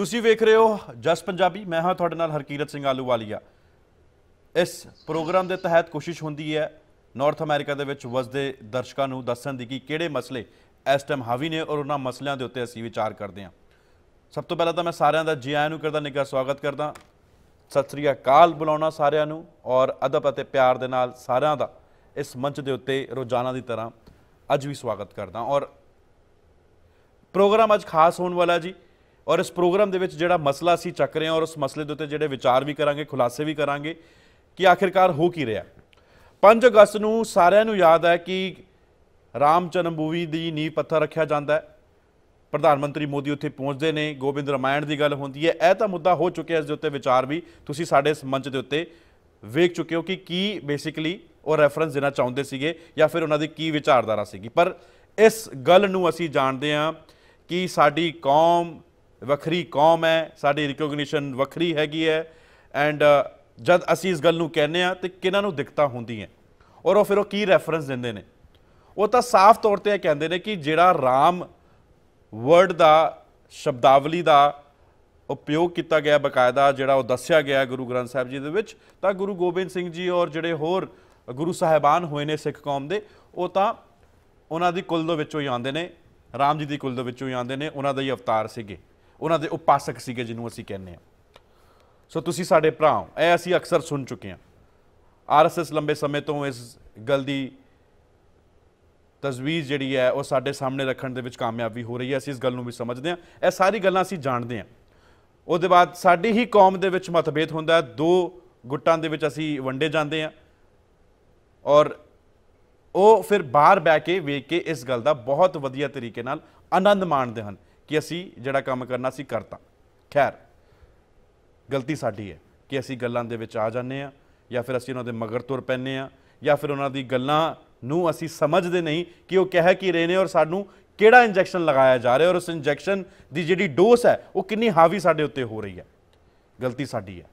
ਤੁਸੀਂ ਵੇਖ ਰਹੇ ਹੋ ਜਸ ਪੰਜਾਬੀ, ਮੈਂ ਹਾਂ ਤੁਹਾਡੇ ਨਾਲ ਹਰਕੀਰਤ ਸਿੰਘ ਆਲੂਵਾਲੀਆ। इस प्रोग्राम के तहत कोशिश होंदी है नॉर्थ अमेरिका दे विच वसदे दर्शकों को दस्सण दी कि किहड़े मसले इस टाइम हावी ने और उन्हां मसलों के उत्ते असीं विचार करते हैं। सब तो पहला तो मैं सारिआं दा जी आयां नूं करदा, निघा स्वागत करदा, सत श्री अकाल बुलाउणा सारिआं नूं और अदब अते प्यार दे नाल सारिआं दा इस मंच दे उत्ते रोजाना दी तरह अज भी स्वागत करदा। और प्रोग्राम अज खास होण वाला जी, और इस प्रोग्राम के जो मसला असी चक रहे हैं और उस मसले के उत्ते जोड़े विचार भी करांगे, खुलासे भी करांगे कि आखिरकार हो की रहा। 5 अगस्त नूं सारिआं नूं याद है कि राम जन्म भूमि दी नींह पत्थर रखिया जाता है। प्रधानमंत्री मोदी उत्थे पहुँचते हैं, गोबिंद रामायण की गल होंदी है। यह तो मुद्दा हो चुके, इस दे उत्ते विचार भी तुसीं साडे इस मंच के उत्ते वेख चुके हो कि बेसिकली वो रैफरेंस देना चाहुंदे सीगे या फिर उन्हां दी की विचारधारा सीगी। पर इस गल नूं असीं जाणदे हां कि साडी कौम वखरी कौम है, साडी रिकोगनीशन वखरी हैगी है। एंड जद असी इस गल नूं कहने तो किन्हां नूं दिक्कतां होंदियां और वो फिर वो की रैफरेंस दिंदे ने, वो तो साफ तौर पर कहते हैं कि जिहड़ा राम वर्ड का शब्दावली का उपयोग किया गया बकायदा जिहड़ा वो दस्सिया गया गुरु ग्रंथ साहब जी दे विच, तां गुरु गोबिंद सिंह जी और जिहड़े होर गुरु साहिबान होए ने सिख कौम दे, वो तो उन्हां दी कुल दे विचों ही आंदे ने, राम जी दी कुल दे विचों ही आंदे ने, उन्हां दे ही अवतार सीगे, उन्हां दे उपासक सीगे जिन्होंने असीं कहने। सो तुसीं साडे भरा हो, यह असीं अक्सर सुन चुके हैं। RSS लंबे समय तो इस गल दी तजवीज़ जिहड़ी है वह साडे सामने रखण दे विच कामयाबी हो रही है। असीं इस गल नूं भी समझदे हां, यह सारी गल्लां असीं जाणदे हां। उहदे बाद साडी ही कौम दे विच मतभेद हुंदा है, दो गुटां दे विच असीं वंडे जांदे हां और ਉਹ ਫਿਰ ਬਾਹਰ ਬਹਿ ਕੇ ਵੇਖ ਕੇ ਇਸ ਗੱਲ ਦਾ ਬਹੁਤ ਵਧੀਆ ਤਰੀਕੇ ਨਾਲ ਆਨੰਦ ਮਾਣਦੇ ਹਨ ਕਿ ਅਸੀਂ ਜਿਹੜਾ ਕੰਮ ਕਰਨਾ ਸੀ ਕਰਤਾ। ਖੈਰ ਗਲਤੀ ਸਾਡੀ ਹੈ ਕਿ ਅਸੀਂ ਗੱਲਾਂ ਦੇ ਵਿੱਚ ਆ ਜਾਂਦੇ ਹਾਂ ਜਾਂ ਫਿਰ ਅਸੀਂ ਉਹਨਾਂ ਦੇ ਮਗਰ ਤੁਰ ਪੈਂਦੇ ਹਾਂ ਜਾਂ ਫਿਰ ਉਹਨਾਂ ਦੀ ਗੱਲਾਂ ਨੂੰ ਅਸੀਂ ਸਮਝਦੇ ਨਹੀਂ ਕਿ ਉਹ ਕਹਿ ਕੀ ਰਹੇ ਨੇ ਔਰ ਸਾਨੂੰ ਕਿਹੜਾ ਇੰਜੈਕਸ਼ਨ ਲਗਾਇਆ ਜਾ ਰਿਹਾ ਔਰ ਉਸ ਇੰਜੈਕਸ਼ਨ ਦੀ ਜਿਹੜੀ ਡੋਸ ਹੈ ਉਹ ਕਿੰਨੀ ਹਾਵੀ ਸਾਡੇ ਉੱਤੇ ਹੋ ਰਹੀ ਹੈ। ਗਲਤੀ ਸਾਡੀ ਹੈ,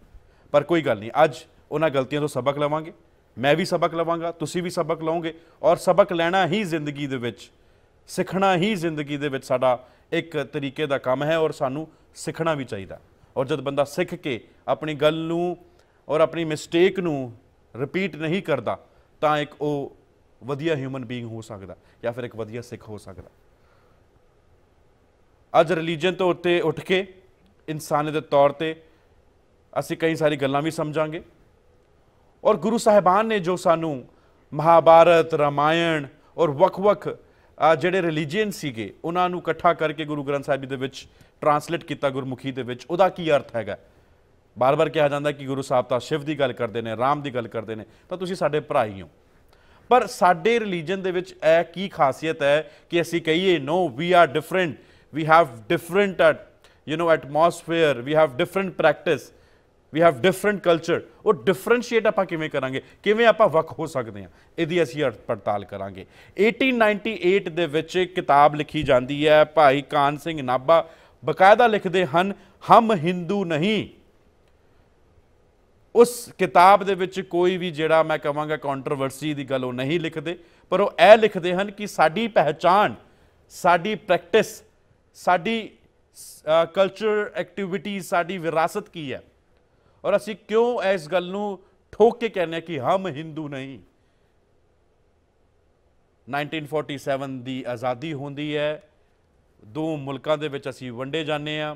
ਪਰ ਕੋਈ ਗੱਲ ਨਹੀਂ, ਅੱਜ ਉਹਨਾਂ ਗਲਤੀਆਂ ਤੋਂ ਸਬਕ ਲਵਾਂਗੇ। मैं भी सबक लवांगा, तुसी भी सबक लओगे और सबक लैना ही जिंदगी दे विच, सीखना ही जिंदगी दे विच साडा एक तरीके दा काम है और सानू सीखना भी चाहिए। और जब बंदा सीख के अपनी गल नू और अपनी मिसटेक नू रिपीट नहीं करता तो एक वो वधिया ह्यूमन बीइंग हो सकता या फिर एक वधिया सिख हो सकता। अज रिलीजन तो उत्ते उठ के इंसानियत दे तौर ते असी कई सारी गल्लां भी समझांगे और गुरु साहिबान ने जो सानू महाभारत रामायण और वख-वख जिहड़े रिलीजन सीगे उन्हां नू इकट्ठा करके गुरु ग्रंथ साहिब जी दे विच ट्रांसलेट किया गुरमुखी दे विच, उहदा की अर्थ हैगा। बार बार कहा जाता कि गुरु साहब तो शिव की गल करते हैं, राम की गल करते हैं, तो तुसीं साडे भरा ही हो। पर साडे रिलीजन दे विच ऐ की खासियत है कि असीं कहिए no we are different, we have different atmosphere, we have different practice, we have different culture. वो डिफरेंशिएट आपां किवें करांगे, किवें आपां वख हो सकते हैं, इहदी असीं पड़ताल करांगे। 1898 दे विच किताब लिखी जाती है, भाई कान सिंह नाभा बकायदा लिखते हैं हम हिंदू नहीं। उस किताब दे विच कोई भी जिहड़ा मैं कहांगा कॉन्ट्रोवर्सी दी गल वो नहीं लिखते, पर वो यह लिखते हैं कि साडी पहचान, साडी प्रैक्टिस, साडी कल्चर एक्टिविटी, साडी विरासत की है और असी क्यों इस गल नूं ठोक के कहने कि हम हिंदू नहीं। 1947 दी आज़ादी होंदी है, दो मुल्कां दे विच असी वंडे जाने आ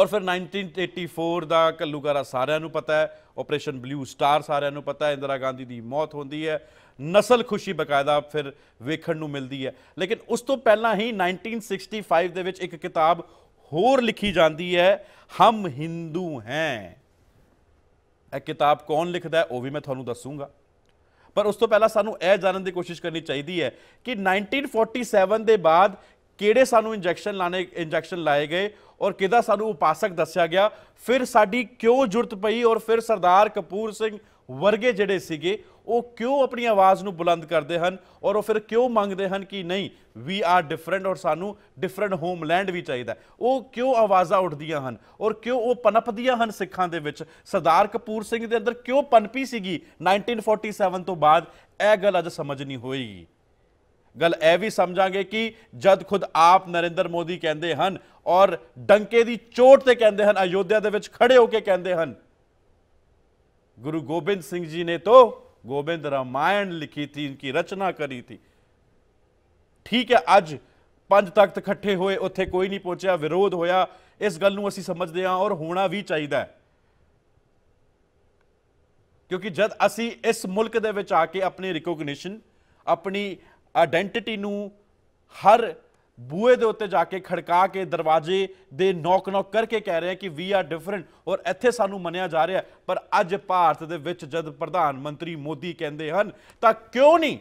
और फिर 1984 दा कल्लूकारा सारिआं नूं पता है, ऑपरेशन ब्लू स्टार सारिआं नूं पता है, इंदिरा गांधी दी मौत होंदी है, नस्ल खुशी बकायदा फिर वेखण नूं मिलदी है। लेकिन उस तो पहला ही 1965 दे विच एक किताब होर लिखी जाती है, हम हिंदू हैं। यह किताब कौन लिखता है वह भी मैं थोनों दसूँगा, पर उस तो पहला सानू यह जानने की कोशिश करनी चाहिए है कि 1947 के बाद किहड़े सानू इंजैक्शन लाए गए और किहदा सानू उपासक दस्या गया, फिर साडी क्यों जुरत पई और फिर सरदार कपूर सिंह वर्गे जिहड़े सीगे वो क्यों अपनी आवाज़ नू बुलंद करते हैं और वो फिर क्यों मंगते हैं कि नहीं वी आर डिफरेंट और सानू डिफरेंट होमलैंड भी चाहिए। वो क्यों आवाज़ा उठदियां हैं और क्यों वो पनपदियां हैं सिखां दे विच, सरदार कपूर सिंह दे अंदर क्यों पनपी सीगी 1947 तो बाद, यह गल अज समझ नहीं होएगी। गल यह भी समझांगे कि जद खुद आप नरेंद्र मोदी कहते हैं और डंके की चोट से कहते हैं अयोध्या के खड़े होके कहते हैं गुरु गोबिंद सिंह जी ने तो गोबिंद रामायण लिखी थी, इनकी रचना करी थी। ठीक है, अज पंज तख्त इकट्ठे होए, उत्थे कोई नहीं पहुंचा, विरोध होया, इस गल नूं असीं समझदे हां और होना भी चाहिए, क्योंकि जब असी इस मुल्क दे विच आके अपनी रिकोगनिशन, अपनी आइडेंटिटी नूं हर बूहे दे उत्ते जाके खड़का के दरवाजे दे नौक नौक करके कह रहे हैं कि वी आर डिफरेंट और इत्थे सानू मनिया जा रहा है, पर अज भारत दे विच जद प्रधानमंत्री मोदी कहंदे हन तां क्यों नहीं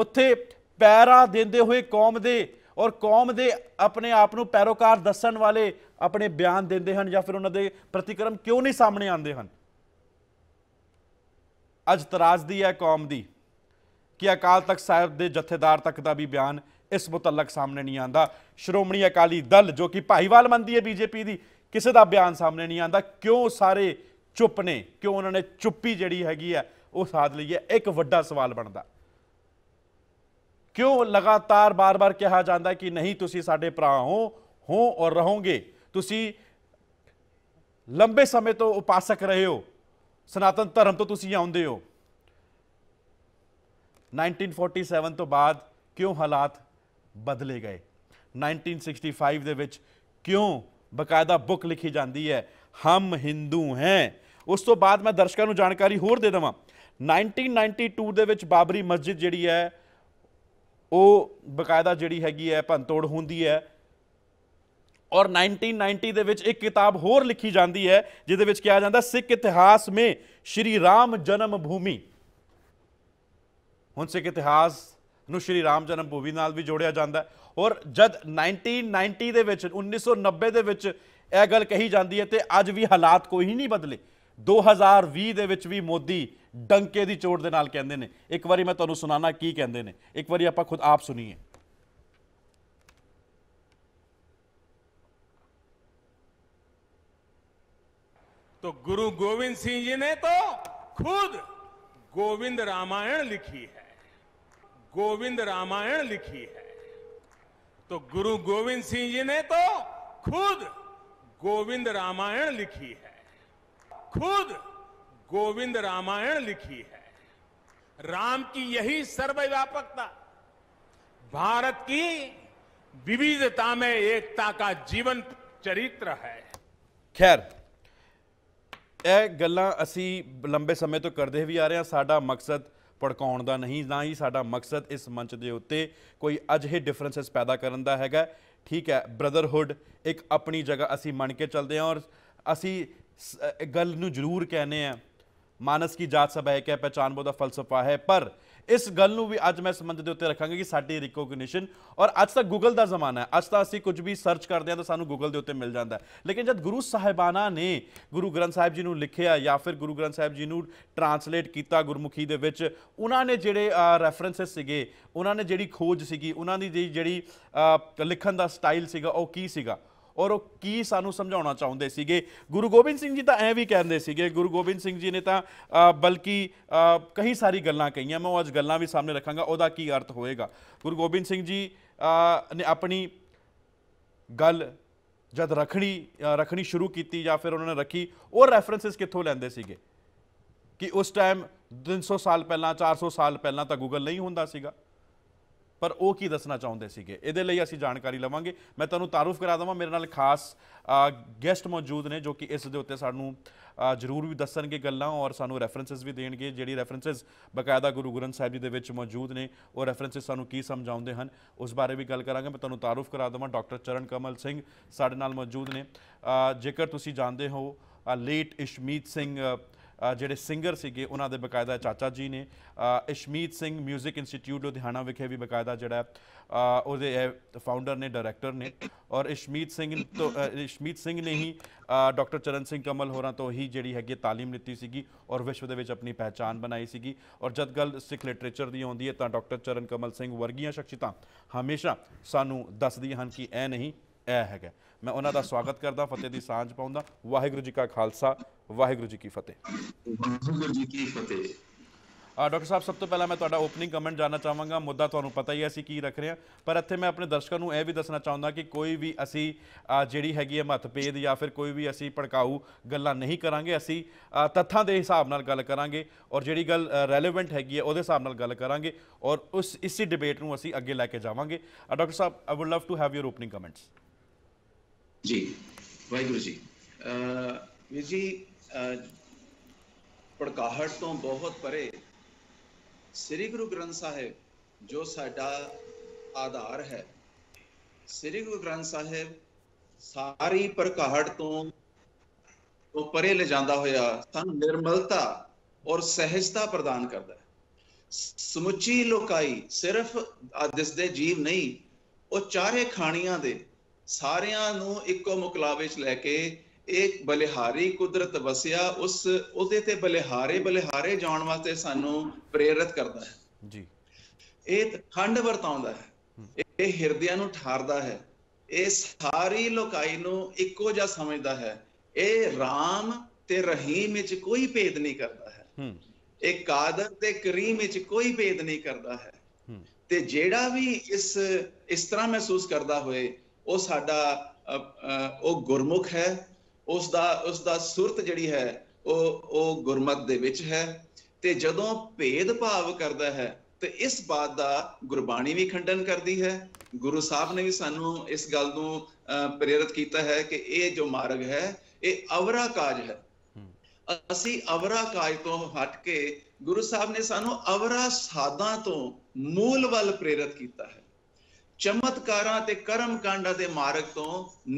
उत्थे पैरा देंदे होए कौम दे और कौम दे अपने आप नूं पैरोकार दस्सण वाले अपने बयान देंदे हन या फिर उन्हां दे प्रतिक्रम क्यों नहीं सामने आंदे हन। अज तराजदी है कौम दी कि अकाल तख्त साहब के जथेदार तक का भी बयान इस मुतलक सामने नहीं आता, श्रोमणी अकाली दल जो कि भाईवाल मनती है बीजेपी की, किसी का बयान सामने नहीं आता। क्यों सारे चुप ने, क्यों उन्होंने चुप्पी जी हैगी है वह साध ली है, एक वड्डा सवाल बनता। क्यों लगातार बार बार कहा जाता कि नहीं तुसी साडे भरा हो और रहोगे, तुसी लंबे समय तो उपासक रहे हो, सनातन धर्म तो तुसी आउंदे हो। 1947 तो बाद क्यों हालात बदले गए, 1965 दे विच क्यों बकायदा बुक लिखी जाती है हम हिंदू हैं। उस तो बाद मैं दर्शकों को जानकारी होर दे देवां, 1992 दे विच बाबरी मस्जिद जिहड़ी है वो बकायदा जिहड़ी हैगी है भनतोड़ होंदी है और 1990 दे विच एक किताब होर लिखी जाती है जिहदे विच कहा जाता सिख इतिहास में श्री राम जन्मभूमि। हुण सिख इतिहास नूं श्री राम जन्मभूमि नाल भी जोड़िया जाता है और जद 1990 दे विच 1990 दे विच यह गल कही जाती है तो अज भी हालात कोई नहीं बदले। 2020 दे विच भी मोदी डंके की चोट दे नाल कहंदे ने। एक बारी मैं तुहानूं सुनाना की कहंदे ने, एक बारी आपां खुद आप सुनीए। तो गुरु गोविंद सिंह जी ने तो खुद गोविंद रामायण लिखी है, गोविंद रामायण लिखी है। तो गुरु गोविंद सिंह जी ने तो खुद गोविंद रामायण लिखी है, खुद गोविंद रामायण लिखी है। राम की यही सर्वव्यापकता भारत की विविधता में एकता का जीवन चरित्र है। खैर यह गल्लां असी लंबे समय तो करते भी आ रहे हैं। साडा मकसद भड़काउण दा नहीं, ना ही साडा मकसद इस मंच के उत्ते कोई अजिहे डिफरेंसिस पैदा करन दा हैगा। ठीक है, ब्रदरहुड एक अपनी जगह असी मन के चलते हैं और असी गल नूं जरूर कहने हैं मानस की जात सब है क्या पहचान बोदा फलसफा है, पर इस गल नूं भी अज मैं संबंध के उत्ते रखांगा कि साडी रिकोगनिशन और अज तक गूगल का जमाना है, अज तक असी कुछ भी सर्च करते हैं तो सानू गूगल के उत्ते मिल जाता है। लेकिन जब गुरु साहिबाना ने गुरु ग्रंथ साहिब जी ने लिखिया या फिर गुरु ग्रंथ साहिब जी ने ट्रांसलेट किया गुरमुखी के विच, उन्होंने जिहड़े रैफरेंसिस सीगे, उन्होंने जिहड़ी खोज सीगी, उन्होंने जिहड़ी लिखण का स्टाइल सीगा वो की सीगा और वो की सानू समझाउणा चाहुंदे सीगे। गुरु गोबिंद सिंह जी तो ऐ भी कहते सीगे, गुरु गोबिंद सिंह जी ने तो बल्कि कई सारी गल्लां कही, मैं अज गल्लां भी सामने रखांगा उहदा की अर्थ होएगा। गुरु गोबिंद सिंह जी ने अपनी गल जद रखनी शुरू की या फिर उन्होंने रखी और रैफरेंसिस कित्थों लैंदे सीगे कि उस टाइम 300 साल पहला 400 साल पहला तो गूगल नहीं हुंदा सीगा, पर वो की दसना चाहते थे। ये असी जानकारी लवेंगे। मैं तुहानू तारुफ करा देवां, मेरे नाल खास गैसट मौजूद ने जो कि इस दे उत्ते सानू जरूर भी दसणगे गल्लां और सानू रैफरेंसिस भी देणगे। जिहड़ी रैफरेंसिस बकायदा गुरु ग्रंथ साहिब जी दे विच मौजूद ने और रैफरेंसिस सानू की समझाउंदे हन उस बारे भी गल करांगे। मैं तुहानू तारुफ करा देवां, डॉक्टर चरण कमल सिंह साडे नाल मौजूद ने। जेकर तुसीं जानदे हो लेट इशमीत सिंह जिहड़े सिंगर सीगे उन्हां दे बकायदा चाचा जी ने। इशमीत सिंह म्यूजिक इंस्टीट्यूट लुधियाना विखे भी बकायदा जिहड़ा उहदे फाउंडर ने, डायरैक्टर ने और इशमीत सिंह ने ही डॉक्टर चरण सिंह कमल होरां तो ही जिहड़ी हैगी तालीम लीती सीगी और विश्व दे विच अपनी पहचान बनाई सीगी। और जद गल सिख लिटरेचर दी आउंदी है तां डॉक्टर चरण कमल सिंह वर्गियां शख्सियतां हमेशा सानू दसदियां हन कि ऐ नहीं ऐ हैगा। मैं उन्हां दा स्वागत करदा, फतेह दी सांझ पाउंदा। वाहिगुरू जी का खालसा, वाहिगुरू जी की फतेह। डॉक्टर साहब सब तो पहला मैं तुहाडा ओपनिंग कमेंट जानना चाहांगा। मुद्दा ਤੁਹਾਨੂੰ ਪਤਾ ਹੀ ਹੈ ਅਸੀਂ ਕੀ ਰੱਖ ਰਹੇ ਹਾਂ, पर ਇੱਥੇ मैं अपने दर्शकों ਨੂੰ ਇਹ भी ਦੱਸਣਾ ਚਾਹੁੰਦਾ कि कोई भी ਅਸੀਂ ਜਿਹੜੀ ਹੈਗੀ ਹੈ ਮਤਭੇਦ ਜਾਂ ਫਿਰ कोई भी ਅਸੀਂ ਭੜਕਾਊ ਗੱਲਾਂ नहीं ਕਰਾਂਗੇ। ਅਸੀਂ ਤੱਥਾਂ ਦੇ ਹਿਸਾਬ ਨਾਲ ਗੱਲ ਕਰਾਂਗੇ और ਜਿਹੜੀ ਗੱਲ ਰੈਲੇਵੈਂਟ ਹੈਗੀ ਹੈ ਉਹਦੇ ਹਿਸਾਬ ਨਾਲ ਗੱਲ ਕਰਾਂਗੇ और ਉਸ ਇਸੇ ਡਿਬੇਟ ਨੂੰ ਅਸੀਂ ਅੱਗੇ ਲੈ ਕੇ ਜਾਵਾਂਗੇ। डॉक्टर साहब I would love to have your opening comments. जी वाहिगुरू जी जी ਭੜਕਾਹਟ ਤੋਂ बहुत परे श्री गुरु ग्रंथ साहिब जो साडा आधार है, श्री गुरु ग्रंथ साहिब सारी भड़काहट तो परे ले जांदा होया सानू निर्मलता और सहजता प्रदान करता है। समुची लोकाई सिर्फ दिसदे जीव नहीं, वो चारे खाणियां दे सारियां नू इक्को मुकलावे च लैके एक बलिहारी कुदरत वसिया उस उहदे ते बलिहारे बलिहारे जाण वास्ते सानू प्रेरित करता है जी। ਇਹ ਖੰਡ ਵਰਤਾਉਂਦਾ है, ਇਹ ਹਿਰਦਿਆਂ ਨੂੰ ਠਾਰਦਾ है, ਇਹ ਸਾਰੀ ਲੋਕਾਈ ਨੂੰ ਇੱਕੋ ਜਿਹਾ ਸਮਝਦਾ है, ਇਹ ਰਾਮ ਤੇ ਰਹੀਮ ਵਿੱਚ ਕੋਈ ਭੇਦ ਨਹੀਂ ਕਰਦਾ है, ਇਹ ਕਾਦਰ ਤੇ ਕਰੀਮ ਵਿੱਚ ਕੋਈ ਭੇਦ ਨਹੀਂ ਕਰਦਾ है। ਤੇ ਜਿਹੜਾ ਵੀ ਇਸ ਤਰ੍ਹਾਂ ਮਹਿਸੂਸ ਕਰਦਾ ਹੋਏ ਉਹ ਸਾਡਾ ਉਹ ਗੁਰਮੁਖ है, उसका सुरत जिहड़ी है वो गुरमत दे विच है। ते जदों भेद भाव करता है तो इस बात का गुरबाणी भी खंडन करती है। गुरु साहब ने भी सानू इस गल नूं प्रेरित किया है कि ये जो मार्ग है ये अवरा काज है। असी अवरा काज तो हट के गुरु साहब ने सानू अवरा साधां तो मूल वल प्रेरित किया है। चमत्कारां ते कर्म कांडां दे मार्ग तो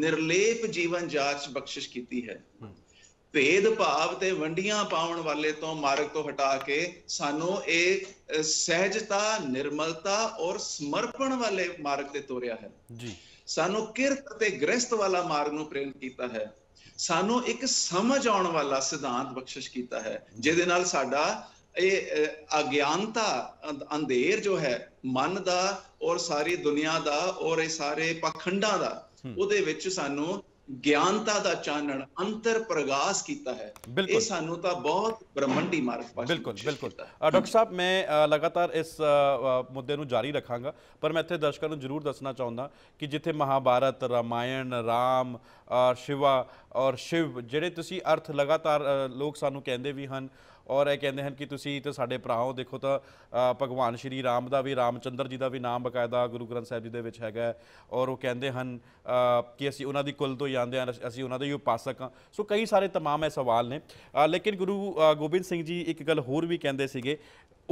निर्लेप जीवन जाच बख्शिश कीती है। भेद भाव ते वंडियां पाउण वाले तो मार्ग तो हटा के सानू एक सहजता निर्मलता और समर्पण वाले मार्ग ते तोरिया है जी। सानू किरत ते गृहस्थ वाला मार्ग नूं प्रेरित कीता है। सानू एक समझ आउण वाला सिद्धांत बख्शिश कीता है जिहदे नाल साडा अज्ञानता अंधेर जो है मन दा और सारी दुनिया दा और सारे पखंडा दा उहदे विच सानू ज्ञानता दा चानण अंतर प्रगास कीता है। ये सानू ता बहुत ब्रह्मंडी मार्ग। बिल्कुल बिल्कुल डॉक्टर साहब मैं लगातार इस मुद्दे नू जारी रखांगा, पर मैं इत्थे दर्शकां नू जरूर दसना चाहुंदा कि जिथे महाभारत रामायण राम शिवा और शिव जिहड़े तुसीं अर्थ लगातार लोग सानू कहंदे वी हन और यह कहते हैं कि तुसी तो साढ़े भराओ देखो तो भगवान श्री राम का भी रामचंद्र जी का भी नाम बकायदा गुरु ग्रंथ साहब जी के है और वो कहते हैं कि असी उन्हों की कुल तो ही आते हैं असी उन्होंने ही उपासक हाँ। सो कई सारे तमाम है सवाल ने लेकिन गुरु गोबिंद सिंह जी एक गल होर भी कहते थे,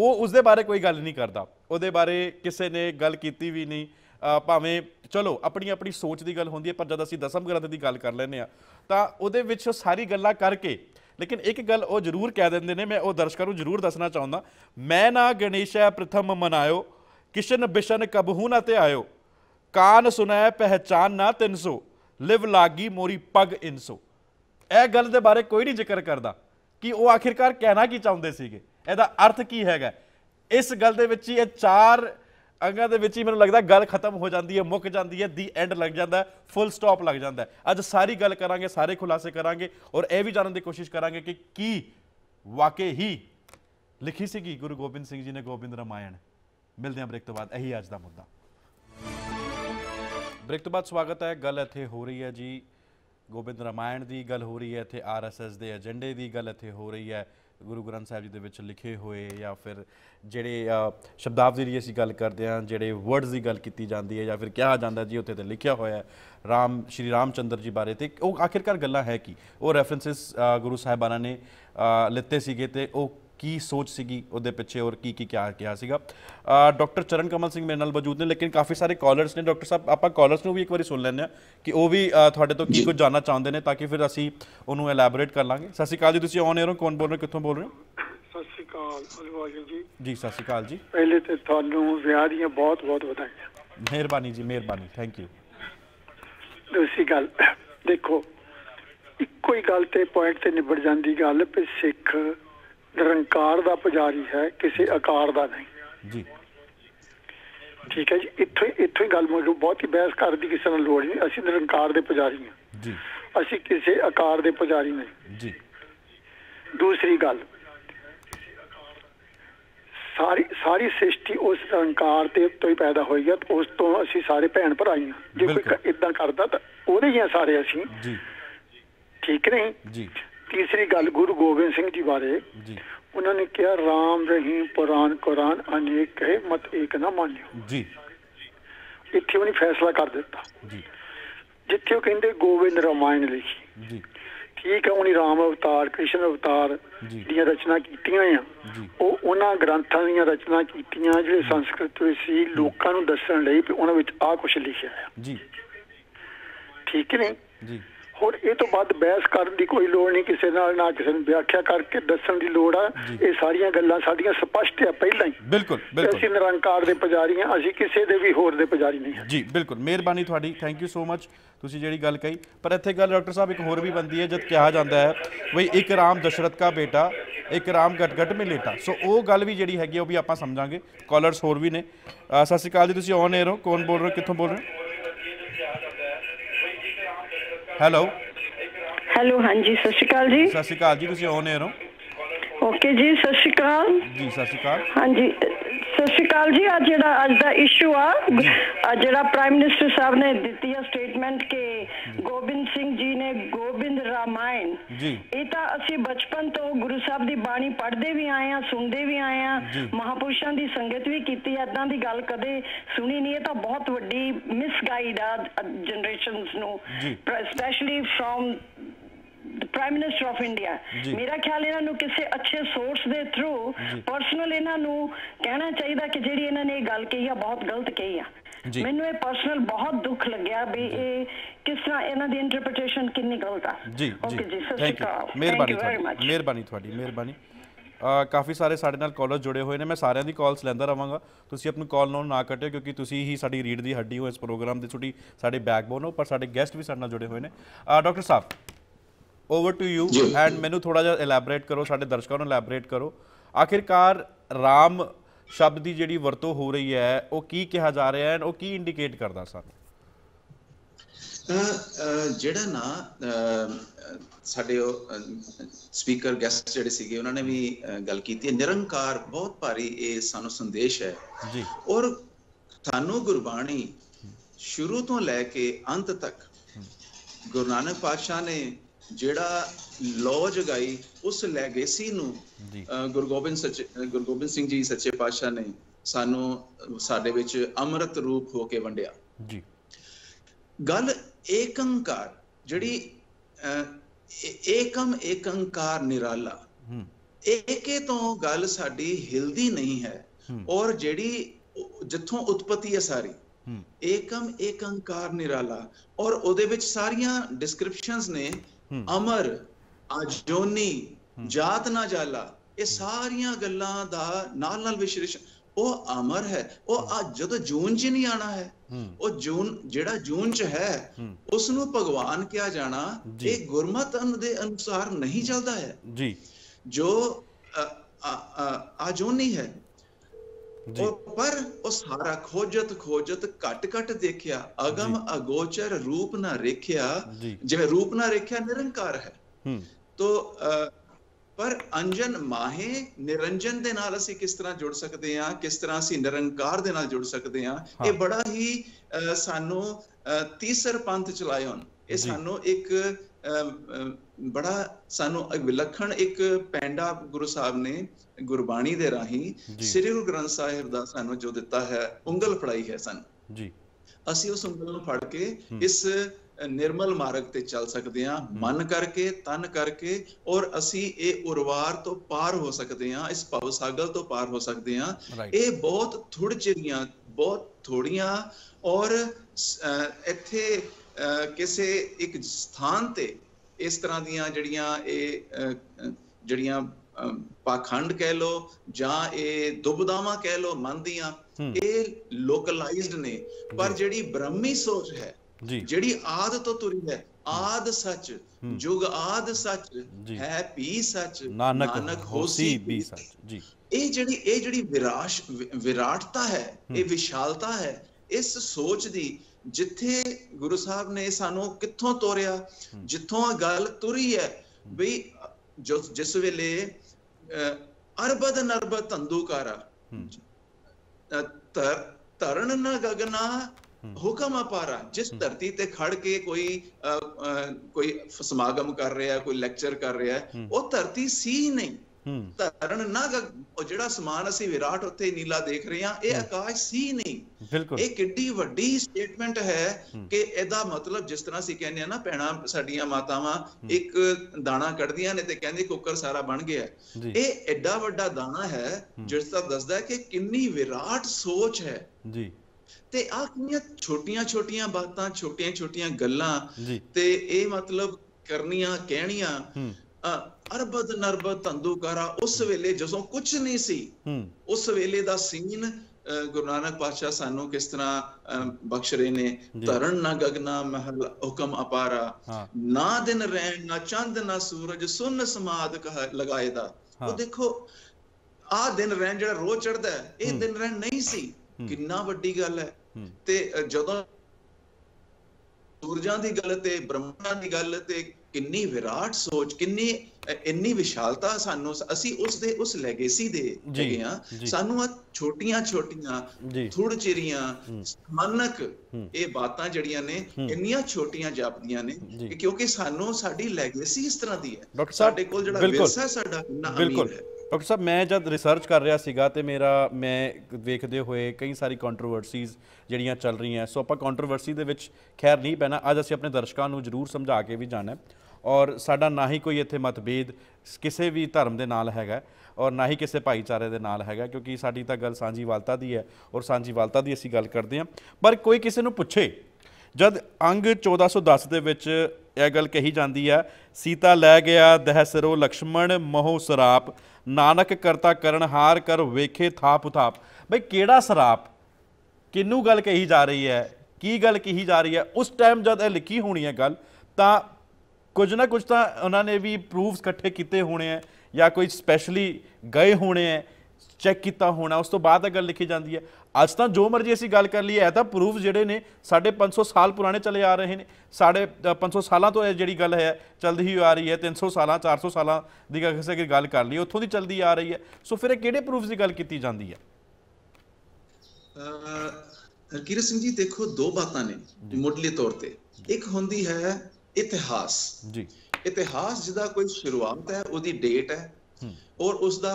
वो उस दे बारे कोई गल नहीं करता, वो बारे किसी ने गल की भी नहीं। भावें चलो अपनी अपनी सोच की गल होंदी है, पर जब असी दसम ग्रंथ की गल कर लें तो वो सारी गल्लां करके लेकिन एक गल वो जरूर कह देंदे ने, मैं वो दर्शकों को जरूर दसना चाहुंदा, मैं ना गणेश प्रथम मनायो किशन बिशन कबहू ना ते आयो कान सुनाय पहचान ना 300 लिव लागी मोरी पग 100। यह गल दे बारे कोई नहीं जिक्र करता कि वह आखिरकार कहना की चाहते सीगे, इसदा अर्थ की हैगा। इस गल दे विच ही चार अंगां दे विच ही मैनूं लगदा गल खत्म हो जाती है, मुक जाती है, दी एंड लग जाता है, फुल स्टॉप लग जाता है। आज सारी गल करांगे, सारे खुलासे करांगे और यह भी जानने की कोशिश करांगे कि की वाकई ही लिखी सी गुरु गोबिंद सिंह जी ने गोबिंद रामायण। मिलते हैं ब्रेक तो बाद, यही अज का मुद्दा। ब्रेक तो बाद स्वागत है। गल इत्थे हो रही है जी गोबिंद रामायण की गल हो रही है, इत्थे RSS के एजेंडे की गल इत्थे हो रही है, गुरु ग्रंथ साहब जी दे विच लिखे हुए या फिर जिहड़े शब्दावली दी असीं गल करदे हां, जिहड़े वर्ड्स दी गल कीती जांदी है या फिर कहा जांदा जी उत्थे ते लिखिया होया है राम श्री रामचंद्र जी बारे, ते वह आखिरकार गल्लां है कि वह रैफरेंसिस गुरु साहिबाना ने लिते सीगे ते वह की सोच सीगी उहदे पिछे और की क्या क्या सीगा। डॉक्टर चरण कमल सिंह मेरे नाल मौजूद ने लेकिन काफ़ी सारे कॉलर्स ने। डॉक्टर साहब आपां कॉलर्स नूं भी एक बार सुन लैंदे हां कि वह भी तुहाडे तों की कुछ जानना चाहुंदे ने ताकि फिर असीं उहनूं एलैबोरेट कर लांगे। सत श्री अकाल जी, तुसीं ऑन एयर हो, कौन बोल रहे हो, कित्थों बोल रहे हो? सत श्री अकाल वाहिगुरू जी। जी सत श्री अकाल जी, पहले तो तुहानूं विआह दीआं बहुत बहुत बधाईआं। मेहरबानी जी, मेहरबानी, थैंक यू। दूसरी गल देखो इक्को ही गल ते पॉइंट ते निबड़ जांदी गल पे सिख निरंकार का पुजारी है किसी आकार का नहीं जी। ठीक है जी, इतों ही गल मौजूद बहुत ही बहस करने की किसी लोड़ नहीं, असं निरंकार के पुजारी हैं जी, असं किसी आकार के पुजारी नहीं जी। दूसरी गल सारी सृष्टि उस निरंकार तो ही पैदा हुई है, उस तो असी सारे भैन भरा ही हाँ। जो कोई इदा करता तो ओदे ही सारे असी, ठीक नहीं। तीसरी गल गुरु गोबिंद सिंह जी बारे, उन्होंने कहा राम रहीम पुराण कुरान अनेक कहे मत एक ना मानियो। इत्थे उन्हें फैसला कर दिता, जिथे वो कहते गोविंद रामायण लिखी, ठीक है। उन्हें राम अवतार कृष्ण अवतार दियां रचना कीतियां हैं, वो उन्हां ग्रंथां दियां रचना कीतियां जिहड़े संस्कृत विच सी लोकां नूं दस्सण लई कि उन्हां विच आ कुछ लिखिआ है, ठीक नहीं। और ये तो बात बहस करने की कोई लोड़ नहीं, किसी ना किसी व्याख्या करके दसन की लोड़ आ। ये सारिया गल्लां साडियां स्पष्ट है पहला ही, बिल्कुल बिल्कुल। असीं निरंकार दे पुजारी हां, असीं किसी दे भी होर दे पुजारी नहीं हां। जी बिल्कुल, मेहरबानी तुहाडी, थैंक यू सो मच। तुसीं जिहड़ी गल कही पर इत्थे गल डॉक्टर साहब एक होर भी बनती है, जब कहा जाता है बई एक राम दशरथ का बेटा एक राम गटगट में लेटा, सो वो गल भी जिहड़ी हैगी भी आपां समझांगे। कॉलर्स होर भी ने। सत श्री अकाल जी, तुसीं ऑन एयर हो, कौन बोल रहे हो, कित्थों बोल रहे हो? हेलो हेलो, हाँ जी सत श्री अकाल जी। सत श्री अकाल जी, तुसीं ऑन एयर हो। ओके जी, सत श्री अकाल जी। सत श्री अकाल। हाँ जी सत श्री अकाल जी। आज जेड़ा आज दा इशू आ, आज जेड़ा प्राइम मिनिस्टर साहब ने दिती है स्टेटमेंट के गोबिंद सिंह जी ने गोबिंद रामायण जी, ये तो असी बचपन तो गुरु साहब की बाणी पढ़ते भी आए हैं, सुनते भी आए हैं, महापुरुषों की संगत भी की, इदा की गल कदे सुनी नहीं है। तो बहुत वड्डी मिसगाइड आ जनरेशन नू, especially from prime minister of India. मेरा ख्याल इन्होंने किसी अच्छे सोर्स के थ्रू परसनल इन्हों कहना चाहिए कि जी इन्होंने गल कही है बहुत गलत कही है। मैनू ये परसनल बहुत दुख लग्या भी ये किस तरह इन्हों की इंटरप्रिटेशन कितनी गलत आ। जी ओके जी, सत श्री अकाल, मेहरबानी मेहरबानी थोड़ी मेहरबानी। काफ़ी सारे साढ़े नाल कॉलर्स जुड़े हुए हैं, मैं सारे की कॉल्स लैंदा रहांगा। तुसीं अपनी कॉल नूं ना कटियो क्योंकि तुसीं ही साडी रीढ़ दी हड्डी हो, इस प्रोग्राम दी थोड़ी साडे बैकबोन हो। पर साडे गैस्ट भी साडे नाल जुड़े हुए हैं। डॉक्टर साहब ओवर टू यू एंड मैनू थोड़ा जिहा एलैबोरेट करो, साडे दर्शकों नूं एलैबोरेट करो, आखिरकार राम शब्द की जिहड़ी वरतों हो रही है वो की कहा जा रहा है, वो की इंडिकेट करता सानू? जिहड़ा ना साडे स्पीकर गैस्ट जिहड़े सीगे उन्हां ने भी गल कीती है, निरंकार बहुत भारी ये सानू संदेश है जी। और सानू गुरबाणी शुरू तो लैके अंत तक गुरु नानक पातशाह ने जिहड़ा लौ जगाई उस लैगेसी नूं गुरु गोबिंद सिंह जी सच्चे पातशाह ने सानू साडे विच अमृत रूप होके वंडिया जी। गल एकंकार जिहड़ी एकम एकंकार निराला एके तो गल साडी हिलदी नहीं है, और जिहड़ी जिथों उत्पत्ति है सारी एकम एकंकार निराला, और ओदे विच सारियां डिस्क्रिप्शंस ने अमर अजोनी जात ना जाला, ये सारिया गल्लां दा नाल नाल विश्लेषण। वो अमर है, वो अज जो जून च नहीं आना है, वो जून जिहड़ा जून च है उसनू भगवान क्या जाना, ये गुरमत दे अनुसार नहीं चलता है जी। जो अजोनी है जी। पर वो सारा खोजत खोजत कट कट देखिया अगम अगोचर रूप ना रेखिया, जिवें रूप ना रेखिया निरंकार है। तो पर अंजन माहे निरंजन दे नाल असी किस तरह जुड़ सकते हैं, किस तरह असी निरंकार दे नाल जुड़ सकते हैं, ये बड़ा ही सानू तीसर पंथ चलाए होन, ये सानू एक बड़ा सानू विलखण एक पैंडा गुरु साहब ने गुरबाणी दे राही श्री गुरु ग्रंथ साहिब दा सानू जो दिता है उंगल फड़ाई है सानू जी। असी उस उंगल नूं फड़ के इस निर्मल मार्ग ते चल सकते हैं, मन करके तन करके, और असी ये उर्वार तो पार हो सकते हैं, इस पवसागल तो पार हो सकते हैं। ये बहुत थोड़ी चिरियां बहुत थोड़ियां, और इत्थे किसी एक स्थान ते इस तरह दियां जड़ियां ये जड़ियां पाखंड कह लो या दुबदावां कह लो मन दियां, ये लोकलाइज्ड ने। पर जड़ी ब्रह्मी सोच है जड़ी आद तो तुरी है, आद सच जुग आद सच है पी सच नानक होसी पी सच जी। ये जड़ी विराटता है, ये विशालता है इस सोच दी, जिथे गुरु साहब ने सानू कित्थों तोरिया, जिथों गल तुरी है बई, जो जिस वेले अरबद नरबद तंदूकारा तरन न गगना हुक्म अपारा। जिस धरती ते खड़ के कोई समागम कर रहा है, कोई लैक्चर कर रहा है, वो धरती सी नहीं। तरन ना जिहड़ा समान असीं विराट उत्थे नीला देख रहे हैं, ये आकाश सी नहीं। बिल्कुल एक किड्डी वड्डी स्टेटमेंट है कि इहदा मतलब जिस तरह असीं कहने ना भैणां साडीआं मातावां एक दाना कढदियां ने ते कहंदे कुकर सारा बन गया, यह एडा वड्डा दाना है जिस तरह दसदा है कि कितनी विराट सोच है जी। ते आ छोटिया छोटिया बातां, छोटिया छोटिया गल्लां ते ए मतलब करनियां कहनियां अरबद नरबद तंदूकारा। उस वेले जदों कुछ नहीं सी, उस वेले दा सीन गुरु नानक पातशाह सानू किस तरह बख्श रहे ने। तरन ना गगना महल हुक्म अपारा, ना दिन रैन ना चंद ना सूरज सुन समाद कह लगाएदा। वो देखो आ दिन रैन जड़ा रोज चढ़दा है, ये दिन रैन नहीं सी। कितना वड्डी गल है। ते जदों सूरजां दी गल ते ब्रह्मां दी गल ते कितनी विराट सोच, कितनी इन्नी विशालता सानू असी उस दे उस लेगेसी दे गया। सानू छोटियां छोटियां थुड़ चिरियां मानक ये बातां जड़ियां ने इन्नियां छोटियां जापदियां ने क्योंकि सानू साडी लेगेसी इस तरह दी है। साडे कोल जड़ा विरसा साडा इन्ना अमीर है। डॉक्टर साहब मैं जब रिसर्च कर रहा सीगा तो मेरा मैं देखते हुए कई सारी कॉन्ट्रोवर्सीज़ जड़ियाँ चल रही हैं। सो आप कॉन्ट्रोवर्सी के खैर नहीं पैना, अज असी अपने दर्शकों को जरूर समझा के भी जाना और साडा ना ही कोई इत्थे मतभेद किसी भी धर्म के नाल हैगा और ना ही किसी भाईचारे के नाल हैगा क्योंकि साडी तां गल सांझीवालता दी है और सांझीवालता दी असी गल करते हैं। पर कोई किसी नूं पुछे जब अंग 1410 दे विच यह गल कही जाती है, सीता लै गया दह सिरो लक्ष्मण महो सराप, नानक करता करण हार कर वेखे थाप उथाप। भाई केड़ा सराप, किनू गल कही जा रही है, की गल कही जा रही है? उस टाइम जब यह लिखी होनी है गल तो कुछ ना कुछ तो उन्होंने भी प्रूफ्स इकट्ठे किए होने हैं या कोई स्पैशली गए होने हैं चैक किया होना, उस तो बाद गल लिखी जाती है। अज तो जो मर्जी असी गल कर लीए, तो प्रूफ जोड़े ने 550 साल पुराने चले आ रहे हैं। 550 सालों तो जी गल है चलती ही आ रही है, 300 साल 400 साल की अगर गल कर लीए उतों की चलती आ रही है। सो फिर किहड़े प्रूफ की गल की जाती है? हरकीरत सिंह जी देखो दो बातें ने मुढ़ले तौर पर। एक होंगी है इतिहास जी, इतिहास जिसका कोई शुरुआत है उसकी डेट है और उसका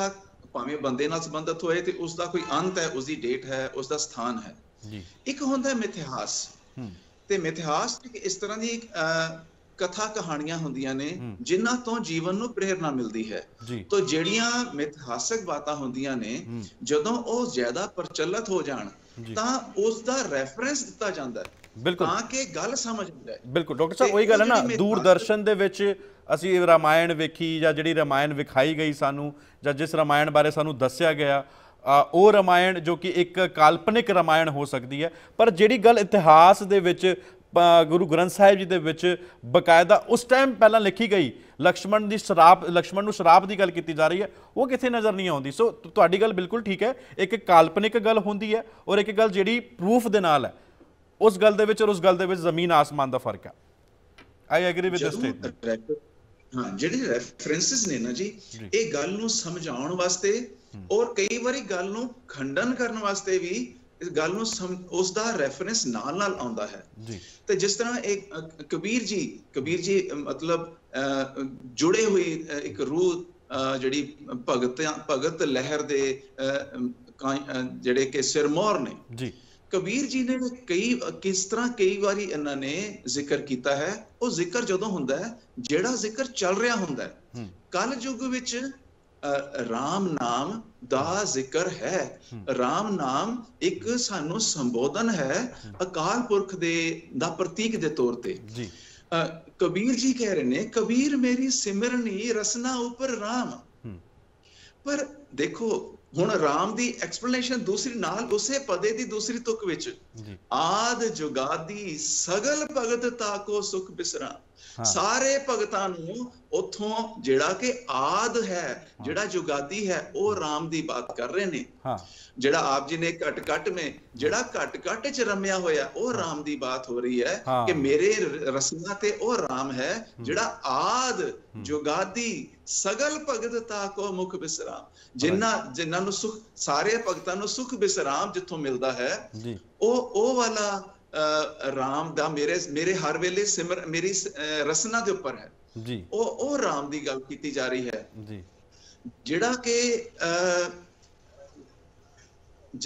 भावें बंदे नाल संबंधित होए ते उसका कोई अंत है, उसकी डेट है, उसका स्थान है जी। एक होंदा मिथिहास ते मिथिहास इस तरह दी कथा कहानियां होंदियां ने जिन्हां तो जीवन नूं प्रेरणा मिलती है। तो जिहड़ियां मिथिहासक बातां होंदियां ने जदों वह ज्यादा प्रचलित हो जाण तां उसका रेफरेंस दिता जांदा है। बिल्कुल हाँ कि गल समझ आ जाए। बिल्कुल डॉक्टर साहब वही गल है ना, दूरदर्शन दे विच असी रामायण वेखी या जिहड़ी रामायण विखाई गई सानू या जिस रामायण बारे सानू दस्या गया वो रामायण जो कि एक काल्पनिक रामायण हो सकती है, पर जिहड़ी गल इतिहास दे विच गुरु ग्रंथ साहिब जी दे विच बकायदा उस टाइम पहला लिखी गई लक्ष्मण दी शराप, लक्ष्मण नूं शराप दी गल कीती जा रही है, वो किथे नज़र नहीं आउंदी। सो तुहाडी गल बिल्कुल ठीक है, एक काल्पनिक गल हुंदी है और एक गल जिहड़ी प्रूफ दे नाल है, उस गल दे विच और उस गल दे विच जमीन आसमान दा फर्क है। I agree with this statement. हां जेडी रेफरेंसेस ने ना जी ए गल नु समझाउण वास्ते और कई बारी गल नु खंडन करन वास्ते भी इस गल नु उस दा रेफरेंस नाल नाल आंदा है जी। ते जिस तरह एक कबीर जी मतलब जुड़े हुए एक रूह जेडी भगत लहर दे जेडे के सिरमौर ने जी। कबीर जी ने किस तरह कई बार इन्होंने जिक्र किया है। वो जिक्र जदों हुंदा है जिहड़ा जिक्र चल रहा हुंदा है। कल युग विच राम नाम दा जिक्र है। राम नाम एक सानू संबोधन है अकाल पुरख दा प्रतीक दे तौर ते। कबीर जी कह रहे ने कबीर मेरी सिमरनी रसना उपर राम। पर देखो ਹੁਣ ਰਾਮ ਦੀ ਐਕਸਪਲੇਨੇਸ਼ਨ ਦੂਸਰੀ ਨਾਲ ਉਸੇ ਪਦੇ ਦੀ ਦੂਸਰੀ ਤੁਕ ਵਿੱਚ ਆਦ ਜੁਗਾਦੀ ਸਗਲ ਭਗਤ ਤਾਕੋ ਸੁਖ ਬਿਸਰਾਮ। सारे भगतां नूं उथों जिहड़ा कि आद है, जिहड़ा जुगादी है, वो राम दी बात कर रहे ने। जिहड़ा आप जी ने घट घट में, जिहड़ा घट घट च रमिया होया, वो राम दी बात हो रही है कि मेरे रसना ते वो राम है जिहड़ा आद जुगादी सगल भगत ताको मुख बिसराम। जिन्ना जिन्ना नूं सुख, सारे भगतां नूं सुख बिसराम जिथों मिलदा है, ओ वाला राम दा मेरे हर वेले सिमर मेरी रसना दे उपर है जी। ओ राम दी गल कीती जा रही है जी। जिहड़ा के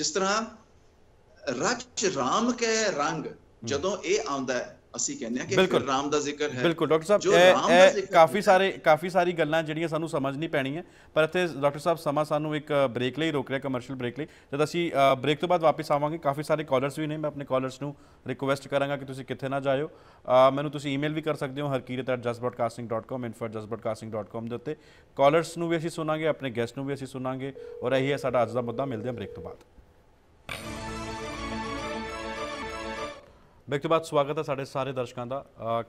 जिस तरह रच राम के रंग जदों यह आंदा है, ਅਸੀਂ ਕਹਿੰਦੇ ਆ ਕਿ ਰਾਮ ਦਾ ਜ਼ਿਕਰ ਹੈ। ਬਿਲਕੁਲ ਡਾਕਟਰ ਸਾਹਿਬ, ਇਹ ਕਾਫੀ ਸਾਰੀ ਗੱਲਾਂ ਜਿਹੜੀਆਂ ਸਾਨੂੰ ਸਮਝ ਨਹੀਂ ਪੈਣੀਆਂ, ਪਰ ਇੱਥੇ ਡਾਕਟਰ ਸਾਹਿਬ ਸਮਾਂ ਸਾਨੂੰ ਇੱਕ ਬ੍ਰੇਕ ਲਈ ਰੋਕ ਰਿਹਾ, ਕਮਰਸ਼ੀਅਲ ਬ੍ਰੇਕ ਲਈ। ਜਦ ਅਸੀਂ ਬ੍ਰੇਕ ਤੋਂ ਬਾਅਦ ਵਾਪਸ ਆਵਾਂਗੇ, ਕਾਫੀ ਸਾਰੇ ਕਾਲਰਸ ਵੀ ਨੇ। ਮੈਂ ਆਪਣੇ ਕਾਲਰਸ ਨੂੰ ਰਿਕੁਐਸਟ ਕਰਾਂਗਾ ਕਿ ਤੁਸੀਂ ਕਿੱਥੇ ਨਾ ਜਾਇਓ। ਮੈਨੂੰ ਤੁਸੀਂ ਈਮੇਲ ਵੀ ਕਰ ਸਕਦੇ ਹੋ harkirat@jusbroadcasting.com, info@jusbroadcasting.com ਦੇ ਉੱਤੇ। ਕਾਲਰਸ ਨੂੰ ਵੀ ਅਸੀਂ ਸੁਣਾਂਗੇ, ਆਪਣੇ ਗੈਸਟ ਨੂੰ ਵੀ ਅਸੀਂ ਸੁਣਾਂਗੇ, ਔਰ ਇਹੀ ਹੈ ਸਾਡਾ ਅੱਜ ਦਾ ਮੁੱਦਾ। ਮਿਲਦੇ ਹਾਂ ਬ੍ਰੇਕ ਤੋਂ ਬਾਅਦ। ब्रेक तो बाद स्वागत है साढ़े सारे दर्शकों का।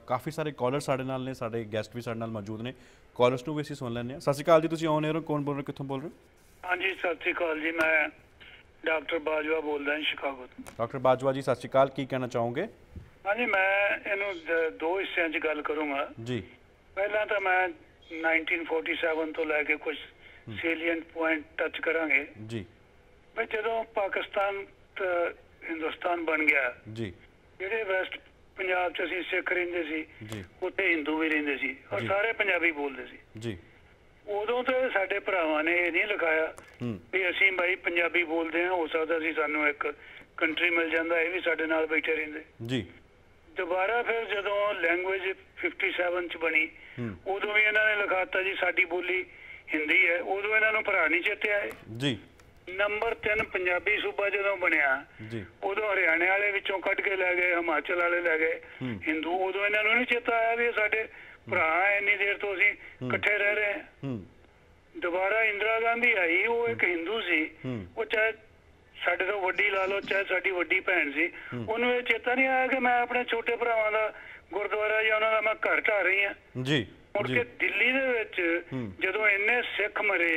काफ़ी सारे कॉलर साढ़े नाल ने, साढ़े गैसट भी साढ़े नाल मौजूद ने। कॉलर्स को भी असीं सुन लैंदे हां। सत श्री अकाल जी, तुसीं ऑन एयर हो, कौन बोल रहे हो, कित्थों बोल रहे हो? हाँ जी, सत श्री अकाल जी, मैं डॉक्टर बाजवा बोलदा हां, शिकागो तो। डॉक्टर बाजवा जी, सत श्री अकाल, की कहना चाहोगे? हाँ जी, मैं इन्हूं दो हिस्सों च गल करूँगा जी। पहला तो मैं 1947 तो लैके कुछ सेलिएंट पॉइंट टच करांगे जी। मैं जदों पाकिस्तान हिंदुस्तान बन गया जी, ਜਿਹੜੇ ਵੈਸਟ ਪੰਜਾਬ ਚ ਅਸੀਂ ਸਿੱਖ ਰਹਿੰਦੇ ਸੀ, ਉੱਥੇ ਹਿੰਦੂ ਵੀ ਰਹਿੰਦੇ ਸੀ, ਔਰ ਸਾਰੇ ਪੰਜਾਬੀ ਬੋਲਦੇ ਸੀ ਜੀ। ਉਦੋਂ ਤੇ ਸਾਡੇ ਭਰਾਵਾਂ ਨੇ ਇਹ ਨਹੀਂ ਲਿਖਾਇਆ ਵੀ ਅਸੀਂ ਬਾਈ ਪੰਜਾਬੀ ਬੋਲਦੇ ਹਾਂ, ਹੋ ਸਕਦਾ ਸੀ ਸਾਨੂੰ ਇੱਕ ਕੰਟਰੀ ਮਿਲ ਜਾਂਦਾ, ਇਹ ਵੀ ਸਾਡੇ ਨਾਲ ਬੈਠੇ ਰਹਿੰਦੇ ਜੀ। ਦੁਬਾਰਾ ਫਿਰ ਜਦੋਂ ਲੈਂਗੁਏਜ 57 ਚ ਬਣੀ, ਉਦੋਂ ਵੀ ਇਹਨਾਂ ਨੇ ਲਿਖਾਤਾ ਜੀ ਸਾਡੀ ਬੋਲੀ ਹਿੰਦੀ ਹੈ, ਉਦੋਂ ਇਹਨਾਂ ਨੂੰ ਭਰਾ ਨਹੀਂ ਚੇਤੇ ਆਏ ਜੀ। ਨੰਬਰ 3 ਪੰਜਾਬੀ ਸੂਬਾ ਜਦੋਂ ਬਣਿਆ, ਉਦੋਂ ਹਰਿਆਣੇ ਵਾਲੇ ਵਿੱਚੋਂ ਕੱਢ ਕੇ ਲੈ ਗਏ, ਹਿਮਾਚਲ ਵਾਲੇ ਲੈ ਗਏ ਹਿੰਦੂ। ਉਦੋਂ ਇਹਨਾਂ ਨੂੰ ਨਹੀਂ ਚੇਤਾ ਆਇਆ ਵੀ ਸਾਡੇ ਭਰਾ ਇੰਨੀ ਦੇਰ ਤੋਂ ਅਸੀਂ ਇਕੱਠੇ ਰਹਿ ਰਹੇ ਹਾਂ। ਦੁਬਾਰਾ ਇੰਦਰਾ ਗਾਂਧੀ ਆਈ, ਉਹ ਇੱਕ ਹਿੰਦੂ ਸੀ, ਉਹ ਚਾਹੇ ਸਾਡੇ ਤੋਂ ਵੱਡੀ ਲਾ ਲਓ, ਚਾਹੇ ਸਾਡੀ ਵੱਡੀ ਭੈਣ ਸੀ, ਉਹਨੂੰ ਇਹ ਚੇਤਾ ਨਹੀਂ ਆਇਆ ਕਿ ਮੈਂ ਆਪਣੇ ਛੋਟੇ ਭਰਾਵਾਂ ਦਾ ਗੁਰਦੁਆਰਾ ਜਾਂ ਉਹਨਾਂ ਦਾ ਮੈਂ ਘਰ ਢਾਹ ਰਹੀ ਹਾਂ ਜੀ। ਮੁੜ ਕੇ ਦਿੱਲੀ ਦੇ ਵਿੱਚ ਜਦੋਂ ਇੰਨੇ ਸਿੱਖ ਮਰੇ,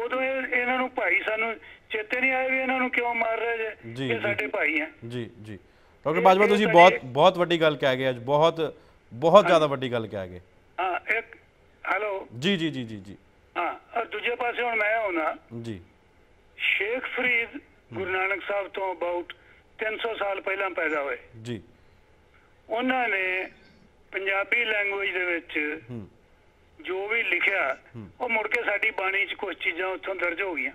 ਉਦੋਂ ਇਹਨਾਂ ਨੂੰ ਭਾਈ ਸਾਨੂੰ ਚੇਤੇ ਨਹੀਂ ਆਇਆ ਵੀ ਇਹਨਾਂ ਨੂੰ ਕਿਉਂ ਮਾਰ ਰਹੇ ਜੇ, ਇਹ ਸਾਡੇ ਭਾਈ ਹੈ ਜੀ। ਜੀ ਡਾਕਟਰ ਬਾਜਵਾ, ਤੁਸੀਂ ਬਹੁਤ ਵੱਡੀ ਗੱਲ ਕਹਿ ਗਏ ਅੱਜ, ਬਹੁਤ ਜ਼ਿਆਦਾ ਵੱਡੀ ਗੱਲ ਕਹਿ ਗਏ। ਹਾਂ ਇੱਕ ਹੈਲੋ ਜੀ ਜੀ ਜੀ ਜੀ ਜੀ ਹਾਂ। ਦੂਜੇ ਪਾਸੇ ਹੁਣ ਮੈਂ ਹੋਣਾ ਜੀ, ਸ਼ੇਖ ਫਰੀਦ ਗੁਰੂ ਨਾਨਕ ਸਾਹਿਬ ਤੋਂ ਅਬਾਊਟ 300 ਸਾਲ ਪਹਿਲਾਂ ਪੈਦਾ ਹੋਏ ਜੀ। ਉਹਨਾਂ ਨੇ ਪੰਜਾਬੀ ਲੈਂਗੁਏਜ ਦੇ ਵਿੱਚ ਜੋ ਵੀ ਲਿਖਿਆ, ਉਹ ਮੁੜ ਕੇ ਸਾਡੀ ਬਾਣੀ 'ਚ ਕੁਝ ਚੀਜ਼ਾਂ ਉੱਥੋਂ ਦਰਜ ਹੋ ਗਈਆਂ।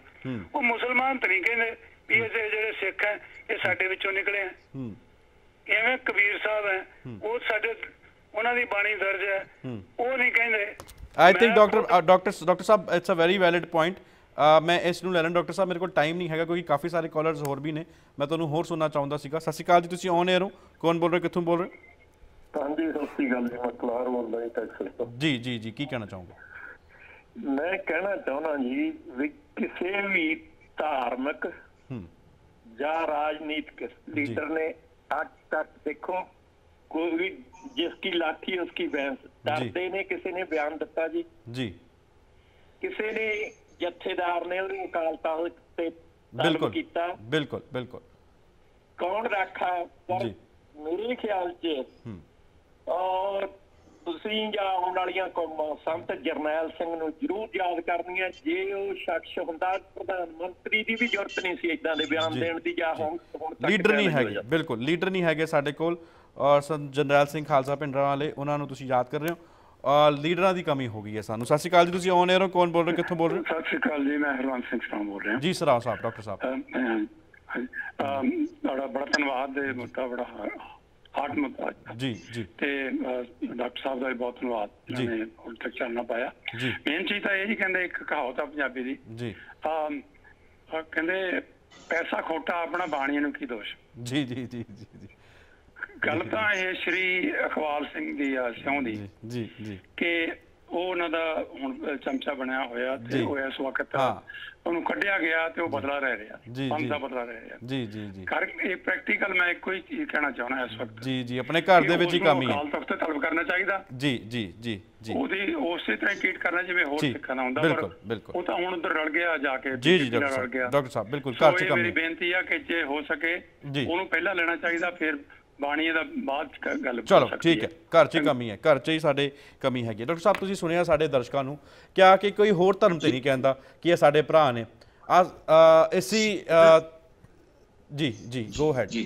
ਉਹ ਮੁਸਲਮਾਨ ਤਾਂ ਨਹੀਂ ਕਹਿੰਦੇ ਵੀ ਇਹ ਜਿਹੜੇ ਸਿੱਖ ਹੈ ਇਹ ਸਾਡੇ ਵਿੱਚੋਂ ਨਿਕਲੇ ਆ। ਇਵੇਂ ਕਬੀਰ ਸਾਹਿਬ ਹੈ, ਉਹ ਸਾਡੇ ਉਹਨਾਂ ਦੀ ਬਾਣੀ ਦਰਜ ਹੈ, ਉਹ ਨਹੀਂ ਕਹਿੰਦੇ। ਆਈ ਥਿੰਕ ਡਾਕਟਰ ਸਾਹਿਬ it's a very valid point. ਮੈਂ ਇਸ ਨੂੰ ਲੈ ਲੈਣਾ। ਡਾਕਟਰ ਸਾਹਿਬ, ਮੇਰੇ ਕੋਲ ਟਾਈਮ ਨਹੀਂ ਹੈਗਾ ਕਿਉਂਕਿ ਕਾਫੀ ਸਾਰੇ ਕਾਲਰਸ ਹੋਰ ਵੀ ਨੇ, ਮੈਂ ਤੁਹਾਨੂੰ ਹੋਰ ਸੁਣਨਾ ਚਾਹੁੰਦਾ ਸੀਗਾ। ਸਤਿ ਸ਼੍ਰੀ ਅਕਾਲ ਜੀ, ਤੁਸੀਂ ਔਨ ਏਅਰ ਹੋ, ਕੌਣ ਬੋਲ ਰਹੇ, ਕਿੱਥੋਂ ਬੋਲ ਰਹੇ? ਹਾਂਜੀ ਸਤਿ ਸ਼੍ਰੀ ਅਕਾਲ ਜੀ, ਮੈਂ ਕਲਾਰ ਬੋਲਦਾ ਜੀ, ਟੈਕਸਸ ਤੋਂ ਜੀ। ਜੀ ਜੀ, ਕੀ ਕਹਿਣਾ ਚਾਹੋਗੇ? ਮੈਂ ਕਹਿਣਾ ਚਾਹੁੰਦਾ ਜੀ ਵੀ ਕਿਸੇ ਵੀ ਧਾਰਮਿਕ ਜਾਂ ਰਾਜਨੀਤਿਕ ਲੀਡਰ ਨੇ ਅੱਜ ਤੱਕ ਦੇਖੋ ਕੋਈ ਵੀ ਜਿਸ ਕੀ ਲਾਠੀ ਉਸ ਕੀ ਬੈਂਸ ਡਰਦੇ ਨੇ। ਕਿਸੇ ਨੇ ਬਿਆਨ ਦਿੱਤਾ ਜੀ ਜੀ, ਕਿਸੇ ਨੇ ਜਥੇਦਾਰ ਨੇ ਉਹਨੂੰ ਅਕਾਲਤਾ ਤੇ ਬਿਲਕੁਲ ਕੀਤਾ, ਬਿਲਕੁਲ ਬਿਲਕੁਲ ਕੌਣ ਰੱਖਾ ਜੀ। ਮੇਰੇ ਖਿਆਲ ਚ ਔਰ ਤੁਸੀਂ ਜਾਂ ਆਉਣ ਵਾਲੀਆਂ ਕੌਮਾਂ ਸੰਤ ਜਰਨੈਲ ਸਿੰਘ ਨੂੰ ਜ਼ਰੂਰ ਯਾਦ ਕਰਨੀ ਹੈ। ਜੇ ਉਹ ਸ਼ਖਸ ਹੁੰਦਾ, ਪ੍ਰਧਾਨ ਮੰਤਰੀ ਦੀ ਵੀ ਜ਼ਰੂਰਤ ਨਹੀਂ ਸੀ ਇਦਾਂ ਦੇ ਬਿਆਨ ਦੇਣ ਦੀ, ਜਾਂ ਲੀਡਰ ਨਹੀਂ ਹੈਗੇ, ਬਿਲਕੁਲ ਲੀਡਰ ਨਹੀਂ ਹੈਗੇ ਸਾਡੇ ਕੋਲ। ਔਰ ਸੰਤ ਜਰਨੈਲ ਸਿੰਘ ਖਾਲਸਾ ਪਿੰਡਰਾਂ ਵਾਲੇ, ਉਹਨਾਂ ਨੂੰ ਤੁਸੀਂ ਯਾਦ ਕਰ ਰਹੇ ਹੋ। ਲੀਡਰਾਂ ਦੀ ਕਮੀ ਹੋ ਗਈ ਹੈ ਸਾਨੂੰ। ਸਤਿ ਸ਼੍ਰੀ ਅਕਾਲ ਜੀ, ਤੁਸੀਂ ਔਨ ਏਅਰ ਹੋ, ਕੌਣ ਬੋਲ ਰਹੇ, ਕਿੱਥੋਂ ਬੋਲ ਰਹੇ? ਸਤਿ ਸ਼੍ਰੀ ਅਕਾਲ ਜੀ, ਮੈਂ ਹਰਵੰਦ ਸਿੰਘ ਸਰਾਓ ਬੋਲ ਰਿਹਾ ਜੀ। ਸਰਾਓ ਸਾਹਿਬ, ਡਾਕਟਰ ਸਾਹਿਬ ਤੁਹਾਡਾ ਬੜਾ ਧੰਨਵਾਦ, ਮੁੱਦਾ ਬੜਾ ਹਾਰਟ ਮੁੱਦਾ ਜੀ ਜੀ, ਤੇ ਡਾਕਟਰ ਸਾਹਿਬ ਦਾ ਵੀ ਬਹੁਤ ਧੰਨਵਾਦ ਜਿਹਨੇ ਹੁਣ ਤੱਕ ਚੱਲਣਾ ਪਾਇਆ। ਮੇਨ ਚੀਜ਼ ਤਾਂ ਇਹ ਜੀ, ਕਹਿੰਦੇ ਇੱਕ ਕਹਾਵਤ ਆ ਪੰਜਾਬੀ ਦੀ ਜੀ, ਕਹਿੰਦੇ ਪੈਸਾ ਖੋਟਾ ਆਪਣਾ ਬਾਣੀਆਂ ਨੂੰ ਕੀ ਦੋਸ਼ ਜੀ ਜੀ ਜੀ ਜੀ। ਗੱਲ ਤਾਂ ਇਹ ਸ਼੍ਰੀ ਅਖਵਾਲ ਸਿੰਘ ਦੀ ਆ, ਸਿਉਂ ਦੀ ਜੀ ਜੀ, ਕਿ चमचा बनया होया इस वक्त कढ़िया गया बदला रह रहा बदला रह प्रैक्टिकल मैं एक ही चीज कहना चाहना इस वक्त जी जी अपने घर दे विच ही काम ही अकाल तख्त ते तलब करना चाहिए जी जी जी जी ओदी उसी तरह ट्रीट करना जिवें होर सिक्खा ना हुंदा पर बिल्कुल ओ तां हुण उधर रल गया जाके जी जी डॉक्टर साहब बिल्कुल घर च काम मेरी बेनती है कि जे हो सके ओनू पहला लेना चाहिए फिर ਬਾਣੀ ਦਾ ਬਾਅਦ ਗੱਲ ਚਲੋ ਠੀਕ ਹੈ ਘਰ 'ਚ ਕਮੀ ਹੈ ਘਰ 'ਚ ਹੀ ਸਾਡੇ ਕਮੀ ਹੈਗੀ ਹੈ। ਡਾਕਟਰ ਸਾਹਿਬ ਤੁਸੀਂ ਸੁਣਿਆ ਸਾਡੇ ਦਰਸ਼ਕਾਂ ਨੂੰ ਕਿਹਾ ਕਿ ਕੋਈ ਹੋਰ ਧਰਮ ਤੇ ਨਹੀਂ ਕਹਿੰਦਾ ਕਿ ਇਹ ਸਾਡੇ ਭਰਾ ਨੇ ਆ ਐਸੀ ਜੀ ਜੀ ਗੋ ਹੈਡ ਜੀ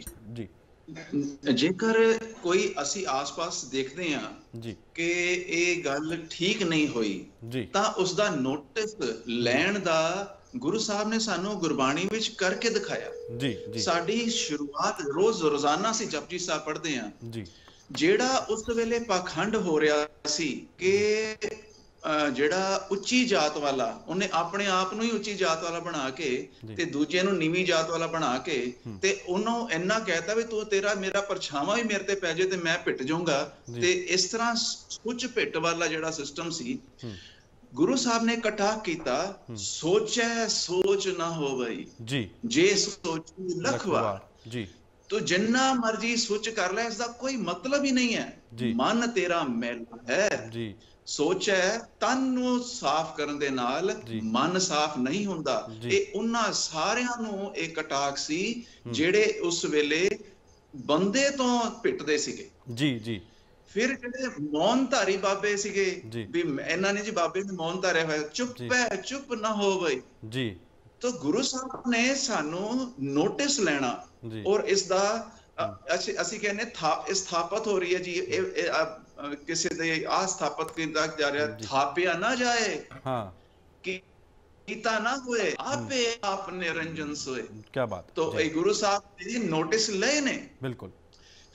ਜੇਕਰ ਕੋਈ ਅਸੀਂ ਆਸ-ਪਾਸ ਦੇਖਦੇ ਆ ਜੀ ਕਿ ਇਹ ਗੱਲ ਠੀਕ ਨਹੀਂ ਹੋਈ ਤਾਂ ਉਸ ਦਾ ਨੋਟਿਸ ਲੈਣ ਦਾ गुरु साहब ने सानू गुरबाणी विच करके दिखाया जी, जी। साड़ी शुरुआत रोज रोजाना सी जप जी साहब पढ़ते हैं जेड़ा उस वेले पाखंड हो रहा सी के जेड़ा उच्ची जात वाला उन्हें अपने आप नूं ही उच्ची जात वाला बना के ते दूजे नूं नीवीं जात वाला बना के ते उन्हों इन्ना कहता भी तू तेरा मेरा परछावा भी मेरे ते पै जाए ते मैं पिट जाऊंगा ते इस तरह कुछ पिट वाला जेड़ा सिस्टम सी गुरु साहब ने कटा किया सोचे सोच ना हो भाई जी जे सोची लखवार जी तो जिन्ना मर्जी सोच कर ले इसका कोई मतलब ही नहीं है मन तेरा मैला है जी सोच है तन नूं साफ करन दे नाल मन साफ नहीं हुंदा ये उन्ना सारियां नूं एक कटाक सी जेड़े उस वेले बंदे तो पिटदे सीगे जी जी फिर मौन धारी बाबे भी इन्हां ने जी बाबे ने मौन धारिया होया चुप है चुप ना हो भाई जी तो गुरु साहब ने सानू नोटिस लेना और इसका असीं कहने स्थापत हो रही है जी किसी दे आ स्थापत कीता जा रहा थापिया ना जाए हां कीता ना होए आपे आप निरंजन सोए क्या बात तो ये गुरु साहब ने नोटिस लेने बिल्कुल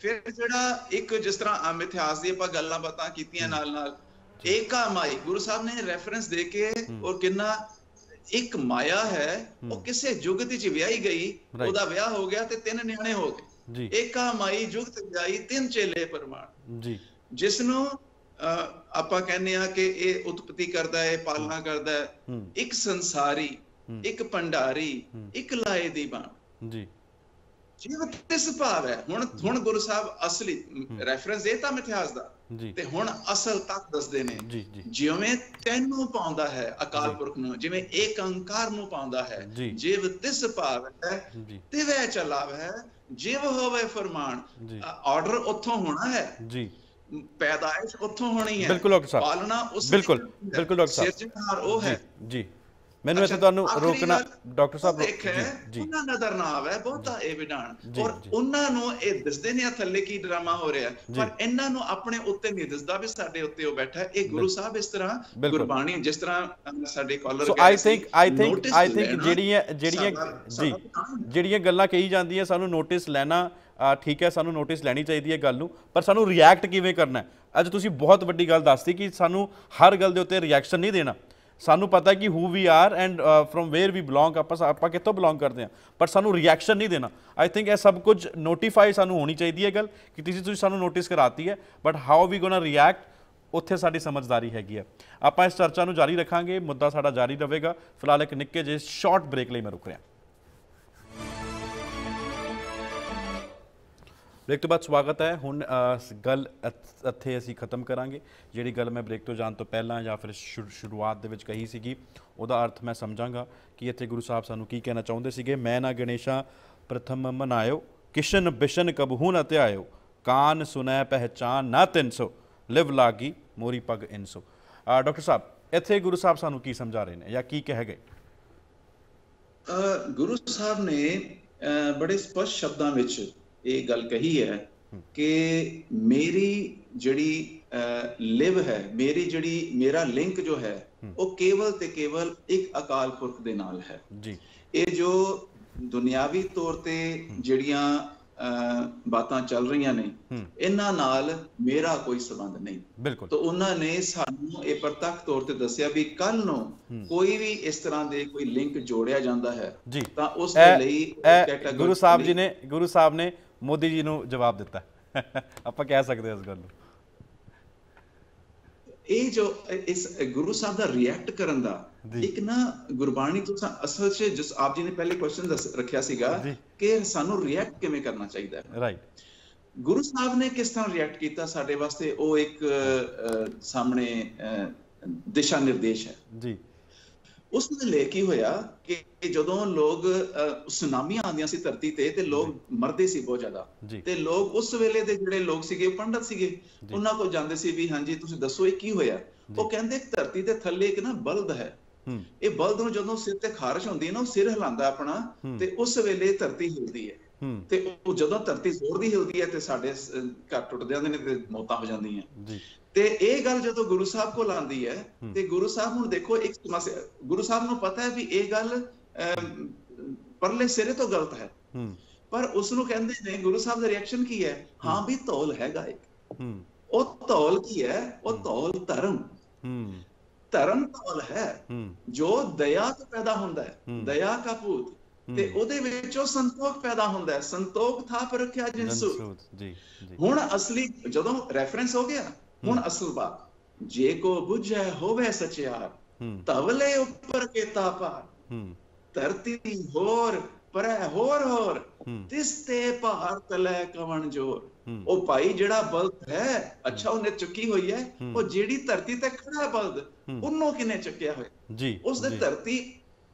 फिर जड़ा एक जिस तरह इतिहास दी आपां गल्लां बातां कीतियां नाल नाल एका माई गुरु साहब ने रेफरेंस दे के और किन्ना एक माया है वो किसे जुगत च विआही गई ओदा विआह हो गया ते तीन न्याणे हो गए एका माई जुगत विआही तीन चेले परमाण जी जिसनू आपां कहने आ कि ए उत्पत्ति करदा है पालना करदा है एक संसारी एक भंडारी एक लाए दी बाण जी पैदाइश उथों होनी है ਮੈਨੂੰ ਇੱਥੇ ਤੁਹਾਨੂੰ ਰੋਕਣਾ ਡਾਕਟਰ ਸਾਹਿਬ ਜੀ ਉਹਨਾਂ ਨਜ਼ਰ ਨਾ ਆਵੇ ਬਹੁਤਾ ਇਹ ਵਿਡਾਣ ਔਰ ਉਹਨਾਂ ਨੂੰ ਇਹ ਦਿਸਦੇ ਨੇ ਥੱਲੇ ਕੀ ਡਰਾਮਾ ਹੋ ਰਿਹਾ ਪਰ ਇਹਨਾਂ ਨੂੰ ਆਪਣੇ ਉੱਤੇ ਨਹੀਂ ਦਿਸਦਾ ਵੀ ਸਾਡੇ ਉੱਤੇ ਉਹ ਬੈਠਾ ਇਹ ਗੁਰੂ ਸਾਹਿਬ ਇਸ ਤਰ੍ਹਾਂ ਗੁਰਬਾਣੀ ਜਿਸ ਤਰ੍ਹਾਂ ਸਾਡੇ ਕਾਲਰ ਸੋ ਆਈ ਥਿੰਕ ਜਿਹੜੀਆਂ ਗੱਲਾਂ ਕਹੀ ਜਾਂਦੀਆਂ ਸਾਨੂੰ ਨੋਟਿਸ ਲੈਣਾ ठीक है सानू नोटिस लेनी चाहिए है गल नूं पर सानू रिएक्ट किवें करना अज तुसीं बहुत ਵੱਡੀ ਗੱਲ ਦੱਸਤੀ कि सानू हर गल दे उत्ते रिएक्शन नहीं देना सानू पता कि who we are and from where we belong आप कितों बिलोंग करते हैं पर सानू रिएक्शन नहीं देना आई थिंक यह सब कुछ नोटिफाई सानू होनी चाहिए है गल कि तुसीं सानू नोटिस कराती है but how we gonna react उत्थे साडी समझदारी हैगी है। आप इस चर्चा नूं जारी रखांगे मुद्दा साडा जारी रहेगा फिलहाल एक निक्के जे शॉर्ट ब्रेक लई मैं रुक रहा ब्रेक तो बाद स्वागत है हुण गल इत्थे असीं खत्म करांगे जिहड़ी गल मैं ब्रेक तो जाण तो पहला या फिर शुरुआत दे विच कही सीगी उहदा अर्थ मैं समझांगा कि इत्थे गुरु साहब सानू की कहना चाहुंदे सीगे मैं ना गणेशा प्रथम मनायो किशन बिशन कबहू न त्यायो कान सुनै पहचान ना 300 लिव लागी मोरी पग 300 डॉक्टर साहब इत्थे गुरु साहब सानू की समझा रहे ने या की कह गए गुरु साहब ने बड़े स्पष्ट शब्दां विच ये गल कही है कि मेरी जड़ी लिव है मेरी जड़ी मेरा लिंक जो है वो केवल ते केवल एक अकाल पुरख दे नाल है जी ये जो दुनियावी तौर ते जड़ियां बातां चल रही ने इन्हां नाल मेरा कोई संबंध नहीं तो उन्होंने सानू ये प्रत्यक्ष तौर ते दस्या भी कल नूं कोई भी इस तरह दे कोई लिंक जोड़िया जांदा है तां उस दे लई कैटेगरी गुरु साहब ने मोदी जी नूं जवाब दिता आप कह सकते इस गल ਇਹ ਜੋ ਇਸ ਗੁਰੂ ਸਾਹਿਬ ਦਾ ਰਿਐਕਟ ਕਰਨ ਦਾ ਇੱਕ ਨਾ ਗੁਰਬਾਣੀ ਤੋਂ ਅਸਲ ਚ ਜਿਸ ਆਪ ਜੀ ਨੇ ਪਹਿਲੇ ਕੁਐਸਚਨ ਰੱਖਿਆ ਸੀਗਾ ਕਿ ਸਾਨੂੰ ਰਿਐਕਟ ਕਿਵੇਂ ਕਰਨਾ ਚਾਹੀਦਾ ਹੈ ਰਾਈਟ ਗੁਰੂ ਸਾਹਿਬ ਨੇ ਕਿਸ ਤਰ੍ਹਾਂ ਰਿਐਕਟ ਕੀਤਾ ਸਾਡੇ ਵਾਸਤੇ ਉਹ ਇੱਕ ਸਾਹਮਣੇ ਦਿਸ਼ਾ ਨਿਰਦੇਸ਼ ਹੈ ਜੀ ਉਸ ਵੇਲੇ ਕੀ ਹੋਇਆ ਕਿ ਜਦੋਂ ਲੋਕ ਸੁਨਾਮੀਆਂ ਆਉਂਦੀਆਂ ਸੀ ਧਰਤੀ ਤੇ ਤੇ ਲੋਕ ਮਰਦੇ ਸੀ ਬਹੁਤ ਜ਼ਿਆਦਾ ਤੇ ਲੋਕ ਉਸ ਵੇਲੇ ਦੇ ਜਿਹੜੇ ਲੋਕ ਸੀਗੇ ਪੰਡਤ ਸੀਗੇ ਉਹਨਾਂ ਕੋਲ ਜਾਂਦੇ ਸੀ ਵੀ ਹਾਂਜੀ ਤੁਸੀਂ ਦੱਸੋ ਇਹ ਕੀ ਹੋਇਆ ਉਹ ਕਹਿੰਦੇ ਧਰਤੀ ਦੇ ਥੱਲੇ ਇੱਕ ਨਾ ਬਲਦ ਹੈ ਇਹ ਬਲਦ ਨੂੰ ਜਦੋਂ ਸਿਰ ਤੇ ਖਾਰਸ਼ ਹੁੰਦੀ ਹੈ ਨਾ ਉਹ ਸਿਰ ਹਿਲਾਉਂਦਾ ਆਪਣਾ ਤੇ ਉਸ ਵੇਲੇ ਧਰਤੀ ਹਿਲਦੀ ਹੈ ਤੇ ਉਹ ਜਦੋਂ ਧਰਤੀ ਜ਼ੋਰ ਦੀ ਹਿਲਦੀ ਹੈ ਤੇ ਸਾਡੇ ਘਰ ਟੁੱਟਦੇ ਆਉਂਦੇ ਨੇ ਤੇ ਮੌਤਾਂ ਹੋ ਜਾਂਦੀਆਂ ਜੀ ਤੇ ਇਹ ਗੱਲ ਜਦੋਂ ਗੁਰੂ ਸਾਹਿਬ ਕੋਲ ਆਉਂਦੀ ਹੈ ਤੇ ਗੁਰੂ ਸਾਹਿਬ ਨੂੰ ਦੇਖੋ ਇੱਕ ਸਮੱਸਿਆ ਗੁਰੂ ਸਾਹਿਬ ਨੂੰ ਪਤਾ ਹੈ ਵੀ ਇਹ ਗੱਲ ਪਰਲੇ ਸਿਰੇ ਤੋਂ ਗਲਤ ਹੈ ਪਰ ਉਸ ਨੂੰ ਕਹਿੰਦੇ ਨੇ ਗੁਰੂ ਸਾਹਿਬ ਦਾ ਰਿਐਕਸ਼ਨ ਕੀ ਹੈ ਹਾਂ ਵੀ ਧੌਲ ਹੈਗਾ ਇੱਕ ਉਹ ਧੌਲ ਕੀ ਹੈ ਉਹ ਧੌਲ ਧਰਮ ਧਰਮ ਧੌਲ ਹੈ ਜੋ ਦਇਆ ਤੋਂ ਪੈਦਾ ਹੁੰਦਾ ਹੈ ਦਇਆ ਕਾ ਪੂਤ ਤੇ ਉਹਦੇ ਵਿੱਚੋਂ ਸੰਤੋਖ ਪੈਦਾ ਹੁੰਦਾ ਹੈ ਸੰਤੋਖ ਥਾ ਪਰ ਰੱਖਿਆ ਜਿਨਸੂ ਹੁਣ ਅਸਲੀ ਜਦੋਂ ਰੈਫਰੈਂਸ ਹੋ ਗਿਆ ਹੁਣ ਅਸਲ ਬਾਤ ਜੇ ਕੋ ਬੁੱਝੈ ਹੋਵੇ ਸਚਿਆਰ ਤਵਲੇ ਉੱਪਰ ਕੇ ਤਾਪਾਰ ਧਰਤੀ ਹੋਰ ਪਰੈ ਹੋਰ ਹੋਰ ਤਿਸ ਤੇ ਭਾਰ ਤਲੇ ਕਵਣ ਜੋਰ ਉਹ ਭਾਈ ਜਿਹੜਾ ਬਲਦ ਹੈ ਅੱਛਾ ਉਹਨੇ ਚੁੱਕੀ ਹੋਈ ਹੈ ਉਹ ਜਿਹੜੀ ਧਰਤੀ ਤੇ ਖੜਾ ਬਲਦ ਉਹਨੂੰ ਕਿਨੇ ਚੱਕਿਆ ਹੋਇਆ ਜੀ ਉਸ ਦੇ ਧਰਤੀ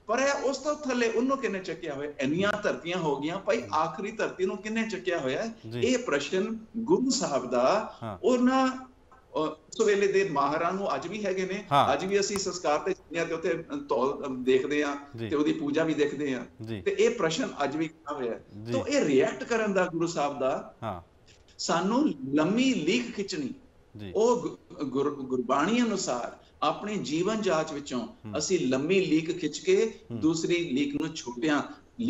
ਪਰ ਇਹ ਉਸ ਤੋਂ ਥੱਲੇ ਉਹਨੂੰ ਕਿੰਨੇ ਚੱਕਿਆ ਹੋਇਆ ਇੰਨੀਆਂ ਧਰਤੀਆਂ ਹੋ ਗਈਆਂ ਭਾਈ ਆਖਰੀ ਧਰਤੀ ਨੂੰ ਕਿੰਨੇ ਚੱਕਿਆ ਹੋਇਆ ਇਹ ਪ੍ਰਸ਼ਨ ਗੁਰੂ ਸਾਹਿਬ ਦਾ ਉਹਨਾਂ ਉਸ ਵੇਲੇ ਦੇ ਮਾਹਰਾਂ ਨੂੰ ਅੱਜ ਵੀ ਹੈਗੇ ਨੇ ਅੱਜ ਵੀ ਅਸੀਂ ਸੰਸਕਾਰ ਤੇ ਜਾਂਦੇ ਤੇ ਉੱਥੇ ਧੌਲ ਦੇਖਦੇ ਆ ਤੇ ਉਹਦੀ ਪੂਜਾ ਵੀ ਦੇਖਦੇ ਆ ਤੇ ਇਹ ਪ੍ਰਸ਼ਨ ਅੱਜ ਵੀ ਕਿਹਾ ਹੋਇਆ ਤਾਂ ਇਹ ਰਿਐਕਟ ਕਰਨ ਦਾ ਗੁਰੂ ਸਾਹਿਬ ਦਾ ਸਾਨੂੰ ਲੰਮੀ ਲੀਕ ਖਿੱਚਣੀ ਉਹ ਗੁਰਬਾਣੀ ਅਨੁਸਾਰ अपने जीवन जांच विचों असी लंबी लीक खिंच के दूसरी लीक नूं छुपिया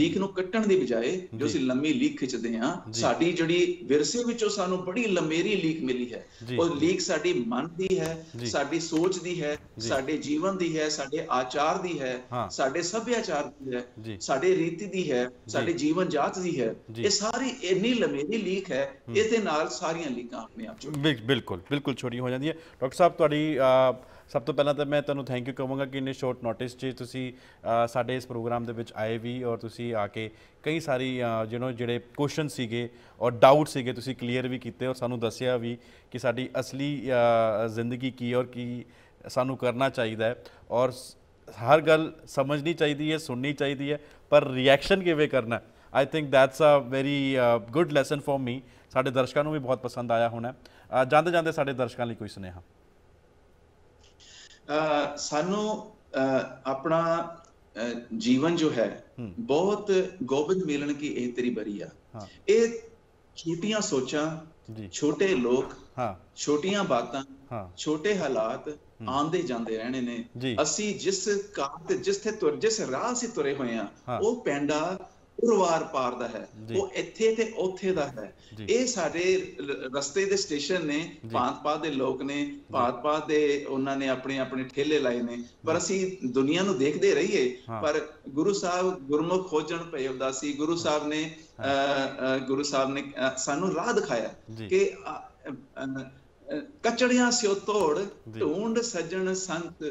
लीक नूं कट्टण दी बजाए जो असी लंबी लीक खिंचदे हां साडी जिहड़ी विरसे विचों सानू बड़ी लंमेरी लीक मिली है और लीक साडी मन दी है साडी सोच दी है साडे जीवन दी है साडे आचार दी है साडे सभ्याचार दी है साडे रीति दी है साडे जीवन जांच दी है ये सारी इन्नी लंमेरी लीक है इसदे नाल सारियां लीकां अपने आप च बिल्कुल बिल्कुल छोटी हो जांदी है डॉक्टर साहब तुहाडी ਸਭ ਤੋਂ ਪਹਿਲਾਂ ਤਾਂ ਮੈਂ ਤੁਹਾਨੂੰ ਥੈਂਕ ਯੂ ਕਹਾਂਗਾ ਕਿ ਇੰਨੇ ਸ਼ਾਰਟ ਨੋਟਿਸ 'ਚ ਤੁਸੀਂ ਸਾਡੇ ਇਸ ਪ੍ਰੋਗਰਾਮ ਦੇ ਵਿੱਚ ਆਏ ਵੀ ਔਰ ਤੁਸੀਂ ਆ ਕੇ ਕਈ ਸਾਰੀ ਜਿਹੜੇ ਕੁਐਸਚਨ ਸੀਗੇ ਔਰ ਡਾਊਟ ਸੀਗੇ ਤੁਸੀਂ ਕਲੀਅਰ ਵੀ ਕੀਤੇ ਔਰ ਸਾਨੂੰ ਦੱਸਿਆ ਵੀ ਕਿ ਸਾਡੀ ਅਸਲੀ ਜ਼ਿੰਦਗੀ ਕੀ ਔਰ ਕੀ ਸਾਨੂੰ ਕਰਨਾ ਚਾਹੀਦਾ ਹੈ ਔਰ ਹਰ ਗੱਲ ਸਮਝਣੀ ਚਾਹੀਦੀ ਹੈ ਸੁਣਨੀ ਚਾਹੀਦੀ ਹੈ ਪਰ ਰਿਐਕਸ਼ਨ ਕਿਵੇਂ ਕਰਨਾ I think that's a very good lesson for me ਸਾਡੇ ਦਰਸ਼ਕਾਂ ਨੂੰ ਵੀ ਬਹੁਤ ਪਸੰਦ ਆਇਆ ਹੋਣਾ ਜਾਂਦੇ ਜਾਂਦੇ ਸਾਡੇ ਦਰਸ਼ਕਾਂ ਲਈ ਕੋਈ ਸੁਨੇਹਾ सानू अपना जीवन जो है बहुत गोबिंद मिलन की ए तेरी बरिया ए छोटियां सोचा छोटे लोग छोटियां बातां छोटे हालात आंदे जांदे रहने ने असी जिस कात जिस राह से तुरे हुए हैं वो पेंडा ਉਰਵਾਰ ਪਾਰ ਦਾ ਹੈ ਉਹ ਇੱਥੇ ਤੇ ਉੱਥੇ ਦਾ ਹੈ ਇਹ ਸਾਡੇ ਰਸਤੇ ਦੇ ਸਟੇਸ਼ਨ ਨੇ ਭਾਂਤ-ਭਾਂਤ ਦੇ ਲੋਕ ਨੇ ਭਾਂਤ-ਭਾਂਤ ਦੇ ਉਹਨਾਂ ਨੇ ਆਪਣੇ ਆਪਣੇ ਠੇਲੇ ਲਾਏ ਨੇ ਪਰ ਅਸੀਂ ਦੁਨੀਆ ਨੂੰ ਦੇਖਦੇ ਰਹੀਏ ਪਰ ਗੁਰੂ ਸਾਹਿਬ ਗੁਰਮੁਖ ਖੋਜਣ ਪਏ ਹੁੰਦਾ ਸੀ ਗੁਰੂ ਸਾਹਿਬ ਨੇ ਸਾਨੂੰ ਰਾਹ ਦਿਖਾਇਆ ਕਿ कचड़ियां सियो तोड़ ढूंढ सजन संत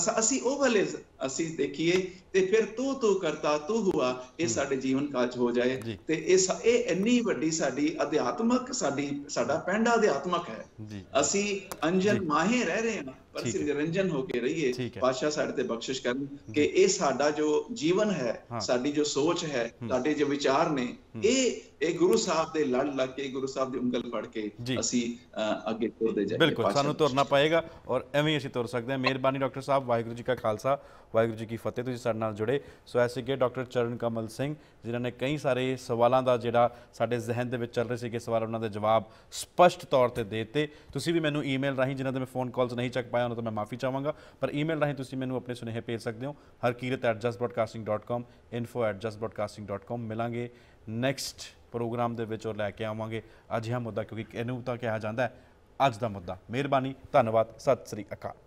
असी ओ वाले असी देखिए ते फिर तू करता तू हुआ ये साडे जीवन काज हो जाए ते ये इन्नी वड्डी साडी अध्यात्मक साडा पेंडा अध्यात्मक है असी अंजन माहे रह रहे हैं पर सिर्फ रंजन होके रहिए पातशाह साडे ते बख्शिश करन कि ये साडा जो जीवन है साडी जो सोच है साडे जो विचार ने ये गुरु साहब दे लड़ लग के गुरु साहब दी उंगल फड़ के असी अगे तुरदे जाए बिल्कुल सानू तुरना पएगा और एवें असी तुर सकदे हां मेहरबानी डॉक्टर साहब वाहिगुरू जी का खालसा वाहिगुरू जी की फतेह तुसीं साडे नाल जुड़े सो ऐसे कि डॉक्टर चरण कमल सिंह जिन्हां ने कई सारे सवालों का जिहड़ा साडे जहन दे विच चल रहे सीगे सवाल उन्हां दे जवाब स्पष्ट तौर ते देते तुसीं भी मैनूं ईमेल राहीं जिन्हां ते मैं फोन कॉल्स नहीं चक पाया उन्हां तो मैं माफ़ी चाहांगा पर ईमेल राहीं तुसीं मैनूं अपने सुनेहे भेज सकदे हो harkirat@justbroadcasting.com info@justbroadcasting.com मिलांगे नैक्सट प्रोग्राम दे विच और लैके आवांगे अज दा मुद्दा क्योंकि इहनूं तां कहा जांदा है अज दा मुद्दा मेहरबानी धन्नवाद सत श्री अकाल